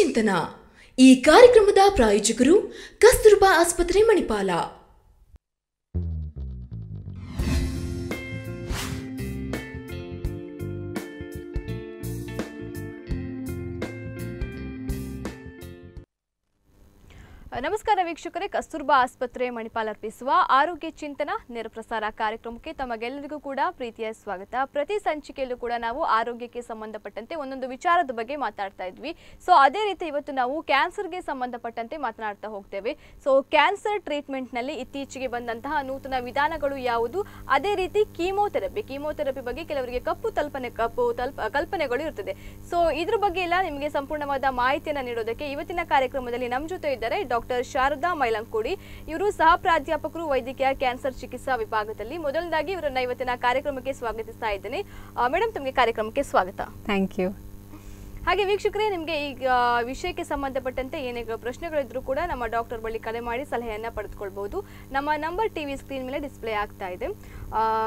चिंतना ಈ ಕಾರ್ಯಕ್ರಮದ ಪ್ರಾಯೋಜಕರು ಕಸ್ತೂರಬಾ ಆಸ್ಪತ್ರೆ ಮಣಿಪಾಲ। नमस्कार वीक्षकरे, कस्तूरबा आस्पत्रे मणिपाल अर्पिसुव आरोग्य चिंतन नेर प्रसार कार्यक्रम के तमगेल्लरिगू कूड प्रीतिया स्वागत। प्रति संचिकेयल्लू कूड नावु आरोग्यक्के संबंधपट्टंते ओंदोंदु विचारद बग्गे मातनाड्ता इद्वी। सो अदे रीति इवत्तु नावु क्यान्सर्गे संबंधपट्टंते मातनाड्ता होग्तेवे। सो क्यान्सर ट्रीटमेंट नल्ली इत्तीचेगे बंदंता नूतन विधानगळु यावुदु, अदे रीति कीमोथेरपि बग्गे केलवरिगे कल्पनेगळु इरुत्तदे। सो इदर बग्गे एल्ल निमगे संपूर्णवाद माहितियन्न नीडोदक्के इवत्तिन कार्यक्रमदल्ली नम्म जोते इद्दारे डॉक्टर शारदा मैलांकोडी। इवरु सह प्राध्यापकरु वैद्यकीय कैंसर चिकित्सा विभागदल्ली। मोदलनागी इवरन्न इवत्तिन कार्यक्रमक्के स्वागतिस्ता इद्देने। मैडम, तमगे कार्यक्रमक्के स्वागत। Thank you. ಹಾಗೆ ವೀಕ್ಷಕರೇ, ನಿಮಗೆ ಈ ವಿಷಯಕ್ಕೆ ಸಂಬಂಧಪಟ್ಟಂತೆ ಏನೇ ಪ್ರಶ್ನೆಗಳು ಇದ್ದರೂ ಕೂಡ ನಮ್ಮ ಡಾಕ್ಟರ್ ಬಳಿ ಕರೆ ಮಾಡಿ ಸಲಹೆಯನ್ನು ಪಡೆದುಕೊಳ್ಳಬಹುದು। ನಮ್ಮ ನಂಬರ್ ಟಿವಿ ಸ್ಕ್ರೀನ್ ಮೇಲೆ ಡಿಸ್ಪ್ಲೇ ಆಗ್ತಾ ಇದೆ।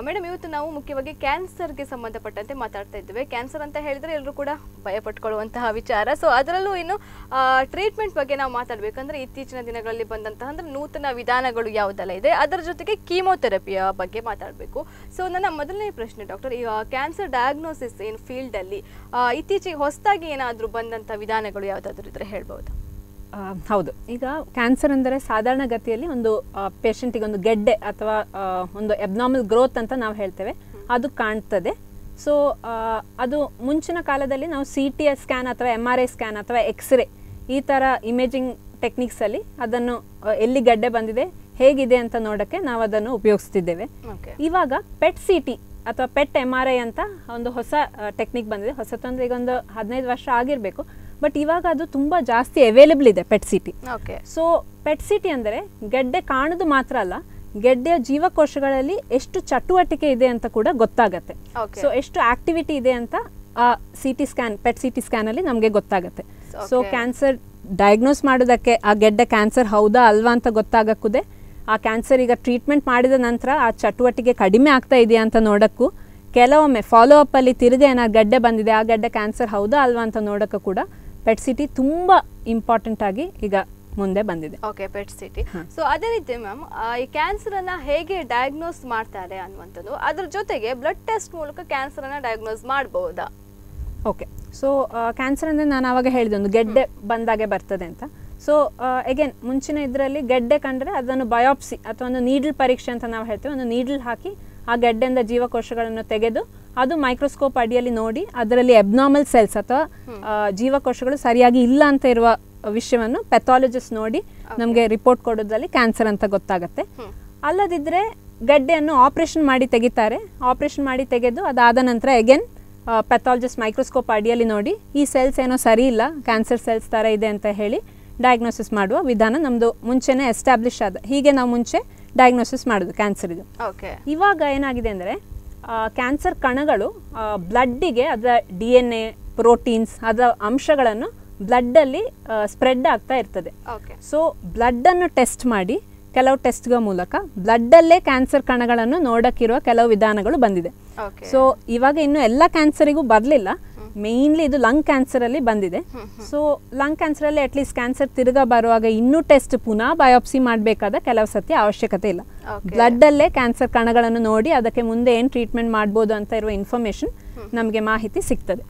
ಮೇಡಂ, ಇವತ್ತು ನಾವು ಮುಖ್ಯವಾಗಿ ಕ್ಯಾನ್ಸರ್ ಗೆ ಸಂಬಂಧಪಟ್ಟಂತೆ ಮಾತಾಡ್ತಾ ಇದ್ದೇವೆ। ಕ್ಯಾನ್ಸರ್ ಅಂತ ಹೇಳಿದ್ರೆ ಎಲ್ಲರೂ ಕೂಡ ಭಯಪಟ್ಟುಕೊಳ್ಳುವಂತಹ ವಿಚಾರ। ಸೋ ಅದರಲ್ಲೂ ಇನ್ನು ಟ್ರೀಟ್ಮೆಂಟ್ ಬಗ್ಗೆ ನಾವು ಮಾತಾಡಬೇಕಂದ್ರೆ ಇತ್ತೀಚಿನ ದಿನಗಳಲ್ಲಿ ಬಂದಂತಹ ನೂತನ ವಿಧಾನಗಳು ಯಾವುದೆಲ್ಲ ಇದೆ, ಅದರ ಜೊತೆಗೆ ಕೀಮೋಥೆರಪಿಯ ಬಗ್ಗೆ ಮಾತಾಡಬೇಕು। ಸೋ ನನ್ನ ಮೊದಲನೇ ಪ್ರಶ್ನೆ doctor, cancer diagnosis in field ಅಲ್ಲಿ ಇತ್ತೀಚೆಗೆ ಹೊಸದಾಗಿ ಏನಾದರೂ ಬಂದಂತ ವಿಧಾನಗಳು ಯಾವುದಾದರೂ ಇದ್ರೆ ಹೇಳಬಹುದು? ಹೌದು, ಈಗ ಕ್ಯಾನ್ಸರ್ ಅಂದರೆ ಸಾಧಾರಣ ಗತಿಯಲ್ಲಿ ಒಂದು ಪೇಷಂಟಿಗೆ ಒಂದು ಗೆಡ್ಡೆ ಅಥವಾ ಒಂದು ಅಬ್ನಾರ್ಮಲ್ ಗ್ರೋತ್ ಅಂತ ನಾವು ಹೇಳ್ತೇವೆ, ಅದು ಕಾಣ್ತದೆ। ಸೋ ಅದು ಮುಂಚಿನ ಕಾಲದಲ್ಲಿ ನಾವು ಸಿಟಿ ಸ್ಕ್ಯಾನ್ ಅಥವಾ MRI ಸ್ಕ್ಯಾನ್ ಅಥವಾ ಎಕ್ಸ್ರೇ ಈ ತರ ಇಮೇಜಿಂಗ್ ಟೆಕ್ನಿಕ್ಸ್ ಅಲ್ಲಿ ಅದನ್ನು ಎಲ್ಲಿ ಗೆಡ್ಡೆ ಬಂದಿದೆ ಹೇಗಿದೆ ಅಂತ ನೋಡಕ್ಕೆ ನಾವು ಅದನ್ನು ಉಪಯೋಗಿಸ್ತಿದ್ದೇವೆ। ಇವಾಗ ಪೆಟ್ CT ಅಥವಾ ಪೆಟ್ MRI ಅಂತ ಒಂದು ಹೊಸ ಟೆಕ್ನಿಕ್ ಬಂದಿದೆ। ಹೊಸತಂದ್ರೆ ಈಗ ಒಂದು 15 ವರ್ಷ ಆಗಿರಬೇಕು, ಬಟ್ ಇವಾಗ ಅದು ತುಂಬ ಜಾಸ್ತಿ ಅವೈಲೇಬಲ್ ಇದೆ PET CT। So PET CT ಅಂದರೆ ಗೆಡ್ಡೆ ಕಾಣೋದು ಮಾತ್ರ ಅಲ್ಲ, ಗೆಡ್ಡೆಯ ಜೀವಕೋಶಗಳಲ್ಲಿ ಎಷ್ಟು ಚಟುವಟಿಕೆ ಇದೆ ಅಂತ ಕೂಡ ಗೊತ್ತಾಗುತ್ತೆ। ಸೊ ಎಷ್ಟು ಆಕ್ಟಿವಿಟಿ ಇದೆ ಅಂತ CT scan PET CT scan ಅಲ್ಲಿ ನಮಗೆ ಗೊತ್ತಾಗುತ್ತೆ। ಸೊ ಕ್ಯಾನ್ಸರ್ ಡಯಾಗ್ನೋಸ್ ಮಾಡೋದಕ್ಕೆ ಆ ಗೆಡ್ಡೆ ಕ್ಯಾನ್ಸರ್ ಹೌದಾ ಅಲ್ವಾ ಅಂತ ಗೊತ್ತಾಗಕ್ಕೂದೆ, ಆ ಕ್ಯಾನ್ಸರ್ ಈಗ ಟ್ರೀಟ್ಮೆಂಟ್ ಮಾಡಿದ ನಂತರ ಆ ಚಟುವಟಿಕೆ ಕಡಿಮೆ ಆಗ್ತಾ ಇದೆಯಾ ಅಂತ ನೋಡೋಕ್ಕೂ, ಕೆಲವೊಮ್ಮೆ ಫಾಲೋ ಅಪ್ ಅಲ್ಲಿ ತಿರುಗಿ ಏನಾದ್ರು ಗಡ್ಡೆ ಬಂದಿದೆ ಆ ಗಡ್ಡೆ ಕ್ಯಾನ್ಸರ್ ಹೌದಾ ಅಲ್ವಾ ಅಂತ ನೋಡೋಕ್ಕೂ ಕೂಡ ಪೆಟ್ CT ತುಂಬ ಇಂಪಾರ್ಟೆಂಟ್ ಆಗಿ ಈಗ ಮುಂದೆ ಬಂದಿದೆ। Okay, pet CT। ಸೊ ಅದೇ ರೀತಿ ಮ್ಯಾಮ್, ಈ ಕ್ಯಾನ್ಸರನ್ನು ಹೇಗೆ ಡಯಾಗ್ನೋಸ್ ಮಾಡ್ತಾರೆ ಅನ್ನುವಂಥದ್ದು, ಅದ್ರ ಜೊತೆಗೆ ಬ್ಲಡ್ ಟೆಸ್ಟ್ ಮೂಲಕ ಕ್ಯಾನ್ಸರನ್ನು ಡಯಾಗ್ನೋಸ್ ಮಾಡ್ಬೋದಾ? ಓಕೆ, ಸೊ ಕ್ಯಾನ್ಸರ್ ಅಂದರೆ ನಾನು ಆವಾಗ ಹೇಳಿದೆ ಒಂದು ಗೆಡ್ಡೆ ಬಂದಾಗೆ ಬರ್ತದೆ ಅಂತ। ಸೊ ಅಗೇನ್ ಮುಂಚಿನ ಇದರಲ್ಲಿ ಗೆಡ್ಡೆ ಕಂಡ್ರೆ ಅದನ್ನು ಬಯೋಪ್ಸಿ ಅಥವಾ ಒಂದು ನೀಡಲ್ ಪರೀಕ್ಷೆ ಅಂತ ನಾವು ಹೇಳ್ತೇವೆ, ಒಂದು ನೀಡಲ್ ಹಾಕಿ ಆ ಗೆಡ್ಡೆಯಿಂದ ಜೀವಕೋಶಗಳನ್ನು ತೆಗೆದು ಅದು ಮೈಕ್ರೋಸ್ಕೋಪ್ ಅಡಿಯಲ್ಲಿ ನೋಡಿ ಅದರಲ್ಲಿ ಅಬ್ನಾರ್ಮಲ್ ಸೆಲ್ಸ್ ಅಥವಾ ಜೀವಕೋಶಗಳು ಸರಿಯಾಗಿ ಇಲ್ಲ ಅಂತ ಇರುವ ವಿಷಯವನ್ನು ಪೆಥಾಲಜಿಸ್ಟ್ ನೋಡಿ ನಮಗೆ ರಿಪೋರ್ಟ್ ಕೊಡೋದ್ರಲ್ಲಿ ಕ್ಯಾನ್ಸರ್ ಅಂತ ಗೊತ್ತಾಗುತ್ತೆ। ಅಲ್ಲದಿದ್ದರೆ ಗೆಡ್ಡೆಯನ್ನು ಆಪರೇಷನ್ ಮಾಡಿ ತೆಗಿತಾರೆ, ಆಪರೇಷನ್ ಮಾಡಿ ತೆಗೆದು ಅದಾದ ನಂತರ ಅಗೇನ್ ಪೆಥಾಲಜಿಸ್ಟ್ ಮೈಕ್ರೋಸ್ಕೋಪ್ ಅಡಿಯಲ್ಲಿ ನೋಡಿ ಈ ಸೆಲ್ಸ್ ಏನೋ ಸರಿ ಇಲ್ಲ, ಕ್ಯಾನ್ಸರ್ ಸೆಲ್ಸ್ ಥರ ಇದೆ ಅಂತ ಹೇಳಿ ಡಯಾಗ್ನೋಸಿಸ್ ಮಾಡುವ ವಿಧಾನ ನಮ್ಮದು ಮುಂಚೆನೇ ಎಸ್ಟಾಬ್ಲಿಷ್ ಆದ, ಹೀಗೆ ನಾವು ಮುಂಚೆ ಡಯಾಗ್ನೋಸಿಸ್ ಮಾಡೋದು ಕ್ಯಾನ್ಸರ್ ಇದು। ಇವಾಗ ಏನಾಗಿದೆ ಅಂದರೆ ಕ್ಯಾನ್ಸರ್ ಕಣಗಳು ಬ್ಲಡ್ಡಿಗೆ ಅದರ DNA ಪ್ರೋಟೀನ್ಸ್ ಅದರ ಅಂಶಗಳನ್ನು ಬ್ಲಡ್ಡಲ್ಲಿ ಸ್ಪ್ರೆಡ್ ಆಗ್ತಾ ಇರ್ತದೆ। ಸೊ ಬ್ಲಡ್ಡನ್ನು ಟೆಸ್ಟ್ ಮಾಡಿ ಕೆಲವು ಟೆಸ್ಟ್ಗಳ ಮೂಲಕ ಬ್ಲಡ್ಡಲ್ಲೇ ಕ್ಯಾನ್ಸರ್ ಕಣಗಳನ್ನು ನೋಡೋಕ್ಕಿರುವ ಕೆಲವು ವಿಧಾನಗಳು ಬಂದಿದೆ। ಸೊ ಇವಾಗ ಇನ್ನು ಎಲ್ಲ ಕ್ಯಾನ್ಸರಿಗೂ ಬರಲಿಲ್ಲ, ಮೇನ್ಲಿ ಇದು ಲಂಗ್ ಕ್ಯಾನ್ಸರ್ ಅಲ್ಲಿ ಬಂದಿದೆ। ಸೊ ಲಂಗ್ ಕ್ಯಾನ್ಸರ್ ಅಲ್ಲಿ ಅಟ್ಲೀಸ್ಟ್ ಕ್ಯಾನ್ಸರ್ ತಿರ್ಗಾ ಬರುವಾಗ ಇನ್ನೂ ಟೆಸ್ಟ್ ಪುನಃ ಬಯೋಪ್ಸಿ ಮಾಡಬೇಕಾದ ಕೆಲವು ಸತಿ ಅವಶ್ಯಕತೆ ಇಲ್ಲ, ಬ್ಲಡ್ ಅಲ್ಲೇ ಕ್ಯಾನ್ಸರ್ ಕಣಗಳನ್ನು ನೋಡಿ ಅದಕ್ಕೆ ಮುಂದೆ ಏನ್ ಟ್ರೀಟ್ಮೆಂಟ್ ಮಾಡಬಹುದು ಅಂತ ಇರುವ ಇನ್ಫಾರ್ಮೇಶನ್ ನಮಗೆ ಮಾಹಿತಿ ಸಿಗ್ತದೆ।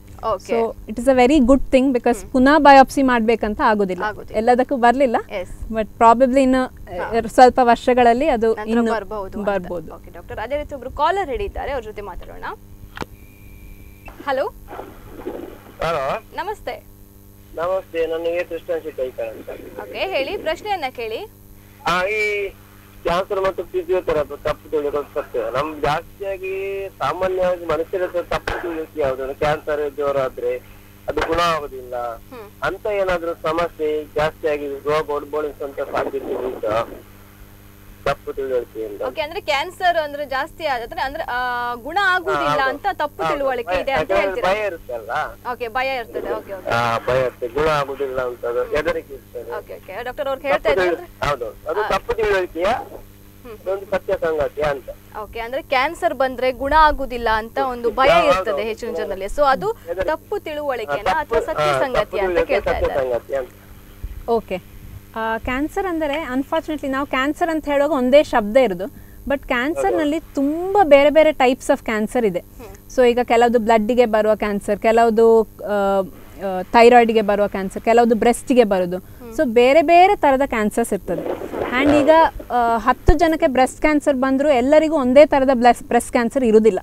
So it is a very good thing, because ಪುನಃ ಬಯೋಪ್ಸಿ ಮಾಡ್ಬೇಕಂತ ಆಗೋದಿಲ್ಲ, ಎಲ್ಲದಕ್ಕೂ ಬರ್ಲಿಲ್ಲ, ಬಟ್ ಪ್ರಾಬಬ್ಲಿ ಇನ್ನು ಸ್ವಲ್ಪ ವರ್ಷಗಳಲ್ಲಿ ಅದು ಇನ್ನು ಬರಬಹುದು। ಓಕೆ ಡಾಕ್ಟರ್, ಅದೇ ರೀತಿ ಒಬ್ರು ಕಾಲರ್ ಹಿಡಿದ್ದಾರೆ, ಅವ್ರ ಜೊತೆ ಮಾತಾಡೋಣ। ಹಲೋ, ನಮಸ್ತೆ। ನಮಸ್ತೆ, ನನಗೆ ಕೃಷ್ಣಾಂಶಿ ಕೈಕರ್ ಅಂತ। ಓಕೆ, ಹೇಳಿ, ಪ್ರಶ್ನೆಯನ್ನ ಕೇಳಿ। ಈ ಕ್ಯಾನ್ಸರ್ ಮತ್ತು ಫಿಸಿಯೋಥೆರಪಿ ತಪ್ಪು ತಿಳ್ಕೊಳ್ತಾರೆ ನಮ್ ಜಾಸ್ತಿಯಾಗಿ, ಸಾಮಾನ್ಯವಾಗಿ ಮನುಷ್ಯರ ತಪ್ಪು ತಿಳ್ಕೊಳೋದು ಯಾವ್ದು, ಕ್ಯಾನ್ಸರ್ ಜ್ವರ ಆದ್ರೆ ಅದು ಗುಣ ಆಗೋದಿಲ್ಲ ಅಂತ ಏನಾದ್ರೂ ಸಮಸ್ಯೆ ಜಾಸ್ತಿ ಆಗಿದೆ, ರೋಗ ಒಡ್ಬೋಳಿಸುವಂತ ಸಾಧ್ಯತೆ ಉಂಟಾ ತಪ್ಪು ತಿಳುವಳಿಕೆಯಿಂದ? ಓಕೆ, ಅಂದ್ರೆ ಕ್ಯಾನ್ಸರ್ ಅಂದ್ರೆ ಜಾಸ್ತಿ ಆದ್ರೆ ಅಂದ್ರೆ ಗುಣ ಆಗುವುದಿಲ್ಲ ಅಂತ ತಪ್ಪು ತಿಳುವಳಿಕೆ ಇದೆ ಅಂತ ಹೇಳ್ತೀರಾ? ಭಯ ಇರುತ್ತಲ್ಲ, ಓಕೆ, ಭಯ ಇರ್ತದೆ, ಓಕೆ ಓಕೆ, ಭಯ ಇರ್ತದೆ, ಗುಣ ಆಗುವುದಿಲ್ಲ ಅಂತ ಹೆದರಿಕೆ ಇರ್ತದೆ। ಓಕೆ ಓಕೆ, ಡಾಕ್ಟರ್ ಅವರು ಹೇಳ್ತಾ ಇದ್ದಾರೆ, ಹೌದು ಅದು ತಪ್ಪು ತಿಳುವಳಿಕೆಯ ಒಂದು ಸತ್ಯ ಸಂಗತಿ ಅಂತ। ಓಕೆ ಅಂದ್ರೆ ಕ್ಯಾನ್ಸರ್ ಬಂದ್ರೆ ಗುಣ ಆಗುವುದಿಲ್ಲ ಅಂತ ಒಂದು ಭಯ ಇರ್ತದೆ ಹೆಚ್ಚಿನ ಜನರಲ್ಲಿ. ಸೋ ಅದು ತಪ್ಪು ತಿಳುವಳಿಕೆನಾ ಅಥವಾ ಸತ್ಯ ಸಂಗತಿ ಅಂತ ಹೇಳ್ತಾ ಇದ್ದಾರೆ. ಓಕೆ ಕ್ಯಾನ್ಸರ್ ಅಂದರೆ ಅನ್ಫಾರ್ಚುನೇಟ್ಲಿ ನಾವು ಕ್ಯಾನ್ಸರ್ ಅಂತ ಹೇಳುವಾಗ ಒಂದೇ ಶಬ್ದ ಇರೋದು, ಬಟ್ ಕ್ಯಾನ್ಸರ್ನಲ್ಲಿ ತುಂಬ ಬೇರೆ ಬೇರೆ ಟೈಪ್ಸ್ ಆಫ್ ಕ್ಯಾನ್ಸರ್ ಇದೆ. ಸೊ ಈಗ ಕೆಲವೊಂದು ಬ್ಲಡ್ಗೆ ಬರುವ ಕ್ಯಾನ್ಸರ್, ಕೆಲವೊಂದು ಥೈರಾಯ್ಡ್ಗೆ ಬರುವ ಕ್ಯಾನ್ಸರ್, ಕೆಲವೊಂದು ಬ್ರೆಸ್ಟ್ಗೆ ಬರೋದು. ಸೊ ಬೇರೆ ಬೇರೆ ಥರದ ಕ್ಯಾನ್ಸರ್ಸ್ ಇರ್ತದೆ. ಆ್ಯಂಡ್ ಈಗ 10 ಜನಕ್ಕೆ ಬ್ರೆಸ್ಟ್ ಕ್ಯಾನ್ಸರ್ ಬಂದರೂ ಎಲ್ಲರಿಗೂ ಒಂದೇ ಥರದ ಬ್ರೆಸ್ಟ್ ಕ್ಯಾನ್ಸರ್ ಇರೋದಿಲ್ಲ.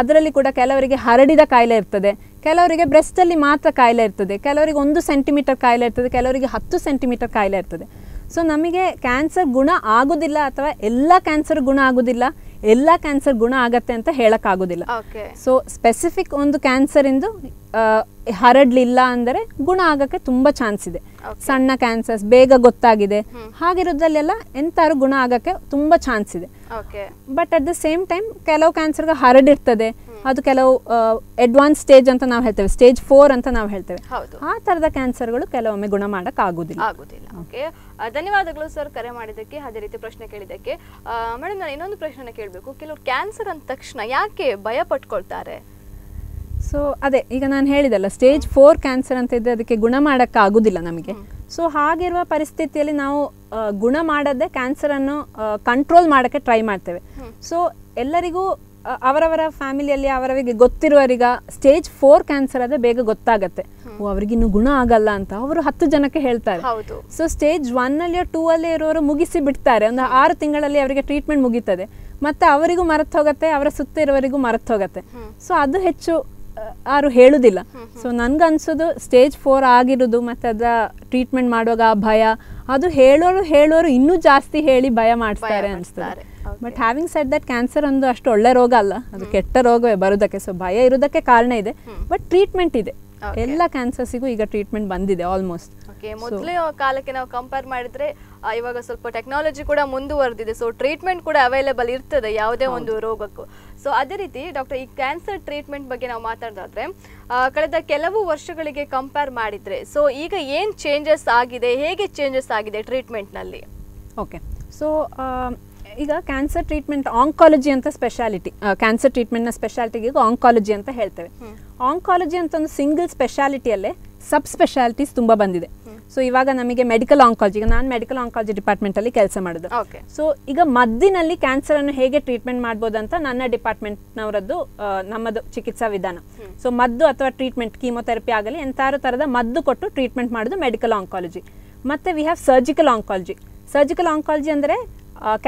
ಅದರಲ್ಲಿ ಕೂಡ ಕೆಲವರಿಗೆ ಹರಡಿದ ಕಾಯಿಲೆ ಇರ್ತದೆ, ಕೆಲವರಿಗೆ ಬ್ರೆಸ್ಟಲ್ಲಿ ಮಾತ್ರ ಕಾಯಿಲೆ ಇರ್ತದೆ, ಕೆಲವರಿಗೆ 1 ಸೆಂಟಿಮೀಟರ್ ಕಾಯಿಲೆ ಇರ್ತದೆ, ಕೆಲವರಿಗೆ 10 ಸೆಂಟಿಮೀಟರ್ ಕಾಯಿಲೆ ಇರ್ತದೆ. ಸೊ ನಮಗೆ ಕ್ಯಾನ್ಸರ್ ಗುಣ ಆಗೋದಿಲ್ಲ ಅಥವಾ ಎಲ್ಲ ಕ್ಯಾನ್ಸರ್ ಗುಣ ಆಗೋದಿಲ್ಲ, ಎಲ್ಲ ಕ್ಯಾನ್ಸರ್ ಗುಣ ಆಗತ್ತೆ ಅಂತ ಹೇಳೋಕ್ಕಾಗೋದಿಲ್ಲ. ಸೊ ಸ್ಪೆಸಿಫಿಕ್ ಒಂದು ಕ್ಯಾನ್ಸರಿಂದು ಹರಡಲಿಲ್ಲ ಅಂದರೆ ಗುಣ ಆಗೋಕ್ಕೆ ತುಂಬ ಚಾನ್ಸ್ ಇದೆ. ಸಣ್ಣ ಕ್ಯಾನ್ಸರ್ಸ್ ಬೇಗ ಗೊತ್ತಾಗಿದೆ ಹಾಗಿರೋದ್ರಲ್ಲೆಲ್ಲ ಎಂಥಾರು ಗುಣ ಆಗೋಕ್ಕೆ ತುಂಬ ಚಾನ್ಸ್ ಇದೆ. But at the same time ಕೆಲವು ಕ್ಯಾನ್ಸರ್ಗೆ ಹರಡಿರ್ತದೆ, ಅದು ಕೆಲವು ಅಡ್ವಾನ್ಸ್ ಸ್ಟೇಜ್ ಅಂತ ನಾವು ಹೇಳ್ತೇವೆ, ಸ್ಟೇಜ್ 4 ಅಂತ ನಾವು ಹೇಳ್ತೇವೆ. ಆ ಥರದ ಕ್ಯಾನ್ಸರ್ಗಳು ಕೆಲವೊಮ್ಮೆ ಗುಣ ಮಾಡೋಕೆ ಆಗೋದಿಲ್ಲ. ಓಕೆ, ಧನ್ಯವಾದಗಳು ಸರ್ ಕರೆ ಮಾಡಿದ್ದಕ್ಕೆ, ಅದೇ ರೀತಿ ಪ್ರಶ್ನೆ ಕೇಳಿದ್ದಕ್ಕೆ. ಮೇಡಮ್ ನಾನು ಇನ್ನೊಂದು ಪ್ರಶ್ನೆ ಕೇಳಬೇಕು. ಕೆಲವು ಕ್ಯಾನ್ಸರ್ ಅಂದ ತಕ್ಷಣ ಯಾಕೆ ಭಯ ಪಟ್ಕೊಳ್ತಾರೆ? ಸೊ ಅದೇ ಈಗ ನಾನು ಹೇಳಿದಲ್ಲ, ಸ್ಟೇಜ್ 4 ಕ್ಯಾನ್ಸರ್ ಅಂತ ಇದ್ದರೆ ಅದಕ್ಕೆ ಗುಣ ಮಾಡೋಕ್ಕೆ ಆಗೋದಿಲ್ಲ ನಮಗೆ. ಸೊ ಹಾಗಿರುವ ಪರಿಸ್ಥಿತಿಯಲ್ಲಿ ನಾವು ಗುಣ ಮಾಡದೆ ಕ್ಯಾನ್ಸರನ್ನು ಕಂಟ್ರೋಲ್ ಮಾಡೋಕ್ಕೆ ಟ್ರೈ ಮಾಡ್ತೇವೆ. ಸೊ ಎಲ್ಲರಿಗೂ ಅವರವರ ಫ್ಯಾಮಿಲಿಯಲ್ಲಿ ಅವರವರಿಗೆ ಗೊತ್ತಿರುವವರಿಗೆ ಸ್ಟೇಜ್ 4 ಕ್ಯಾನ್ಸರ್ ಆದರೆ ಬೇಗ ಗೊತ್ತಾಗತ್ತೆ, ಓ ಅವ್ರಿಗಿನ್ನೂ ಗುಣ ಆಗಲ್ಲ ಅಂತ ಅವರು 10 ಜನಕ್ಕೆ ಹೇಳ್ತಾರೆ. ಸೊ ಸ್ಟೇಜ್ 1 ಅಲ್ಲಿಯೋ 2 ಅಲ್ಲೇ ಇರೋರು ಮುಗಿಸಿ ಬಿಡ್ತಾರೆ. ಒಂದು 6 ತಿಂಗಳಲ್ಲಿ ಅವರಿಗೆ ಟ್ರೀಟ್ಮೆಂಟ್ ಮುಗೀತದೆ, ಮತ್ತು ಅವರಿಗೂ ಮರೆತು ಹೋಗುತ್ತೆ, ಅವರ ಸುತ್ತ ಇರೋರಿಗೂ ಮರೆತು ಹೋಗುತ್ತೆ. ಸೊ ಅದು ಹೆಚ್ಚು ಯಾರು ಹೇಳುವುದಿಲ್ಲ. ಸೊ ನನ್ಗೆ ಅನ್ಸೋದು ಸ್ಟೇಜ್ 4 ಆಗಿರೋದು ಮತ್ತು ಅದರ ಟ್ರೀಟ್ಮೆಂಟ್ ಮಾಡುವಾಗ ಆ ಭಯ, ಅದು ಹೇಳೋರು ಇನ್ನೂ ಜಾಸ್ತಿ ಹೇಳಿ ಭಯ ಮಾಡ್ತಾರೆ ಅನಿಸ್ತಾರೆ. But having said that, cancer ಒಂದು ಅಷ್ಟು ಒಳ್ಳೆ ರೋಗ ಅಲ್ಲ, ಅದು ಕೆಟ್ಟ ರೋಗವೇ ಬರೋದಕ್ಕೆ. ಸೊ ಭಯ ಇರೋದಕ್ಕೆ ಕಾರಣ ಇದೆ, ಬಟ್ ಟ್ರೀಟ್ಮೆಂಟ್ ಇದೆ. ಎಲ್ಲ ಕ್ಯಾನ್ಸರ್ಸಿಗೂ ಈಗ ಟ್ರೀಟ್ಮೆಂಟ್ ಬಂದಿದೆ ಆಲ್ಮೋಸ್ಟ್. ಮೊದಲೇ ಕಾಲಕ್ಕೆ ನಾವು ಕಂಪೇರ್ ಮಾಡಿದ್ರೆ ಇವಾಗ ಸ್ವಲ್ಪ ಟೆಕ್ನಾಲಜಿ ಕೂಡ ಮುಂದುವರೆದಿದೆ. ಸೊ ಟ್ರೀಟ್ಮೆಂಟ್ ಕೂಡ ಅವೈಲೇಬಲ್ ಇರ್ತದೆ ಯಾವುದೇ ಒಂದು ರೋಗಕ್ಕೂ. ಸೊ ಅದೇ ರೀತಿ ಡಾಕ್ಟರ್, ಈ ಕ್ಯಾನ್ಸರ್ ಟ್ರೀಟ್ಮೆಂಟ್ ಬಗ್ಗೆ ನಾವು ಮಾತಾಡೋದಾದ್ರೆ ಕಳೆದ ಕೆಲವು ವರ್ಷಗಳಿಗೆ ಕಂಪೇರ್ ಮಾಡಿದರೆ ಸೊ ಈಗ ಏನು ಚೇಂಜಸ್ ಆಗಿದೆ, ಹೇಗೆ ಚೇಂಜಸ್ ಆಗಿದೆ ಟ್ರೀಟ್ಮೆಂಟ್ನಲ್ಲಿ? ಓಕೆ, ಸೊ ಈಗ ಕ್ಯಾನ್ಸರ್ ಟ್ರೀಟ್ಮೆಂಟ್ ಆಂಕಾಲಜಿ ಅಂತ ಸ್ಪೆಷಾಲಿಟಿ, ಕ್ಯಾನ್ಸರ್ ಟ್ರೀಟ್ಮೆಂಟ್ನ ಸ್ಪೆಷಾಲಿಟಿಗೆ ಈಗ ಆಂಕಾಲಜಿ ಅಂತ ಹೇಳ್ತೇವೆ. ಆಂಕಾಲಜಿ ಅಂತ ಒಂದು ಸಿಂಗಲ್ ಸ್ಪೆಷಾಲಿಟಿಯಲ್ಲೇ ಸಬ್ ಸ್ಪೆಷಾಲಿಟೀಸ್ ತುಂಬ ಬಂದಿದೆ. ಸೊ ಇವಾಗ ನಮಗೆ ಮೆಡಿಕಲ್ ಆಂಕಾಲಜಿ, ಈಗ ನಾನು ಮೆಡಿಕಲ್ ಆಂಕಾಲಜಿ ಡಿಪಾರ್ಟ್ಮೆಂಟಲ್ಲಿ ಕೆಲಸ ಮಾಡೋದು. ಸೊ ಈಗ ಮದ್ದಿನಲ್ಲಿ ಕ್ಯಾನ್ಸರನ್ನು ಹೇಗೆ ಟ್ರೀಟ್ಮೆಂಟ್ ಮಾಡ್ಬೋದು ಅಂತ ನನ್ನ ಡಿಪಾರ್ಟ್ಮೆಂಟ್ನವರದ್ದು ನಮ್ಮದು ಚಿಕಿತ್ಸಾ ವಿಧಾನ. ಸೊ ಮದ್ದು ಅಥವಾ ಟ್ರೀಟ್ಮೆಂಟ್, ಕೀಮೊಥೆರಪಿ ಆಗಲಿ ಎಂಥಾರು ಥರದ ಮದ್ದು ಕೊಟ್ಟು ಟ್ರೀಟ್ಮೆಂಟ್ ಮಾಡೋದು ಮೆಡಿಕಲ್ ಆಂಕಾಲಜಿ. ಮತ್ತು we have surgical oncology. Surgical oncology ಅಂದರೆ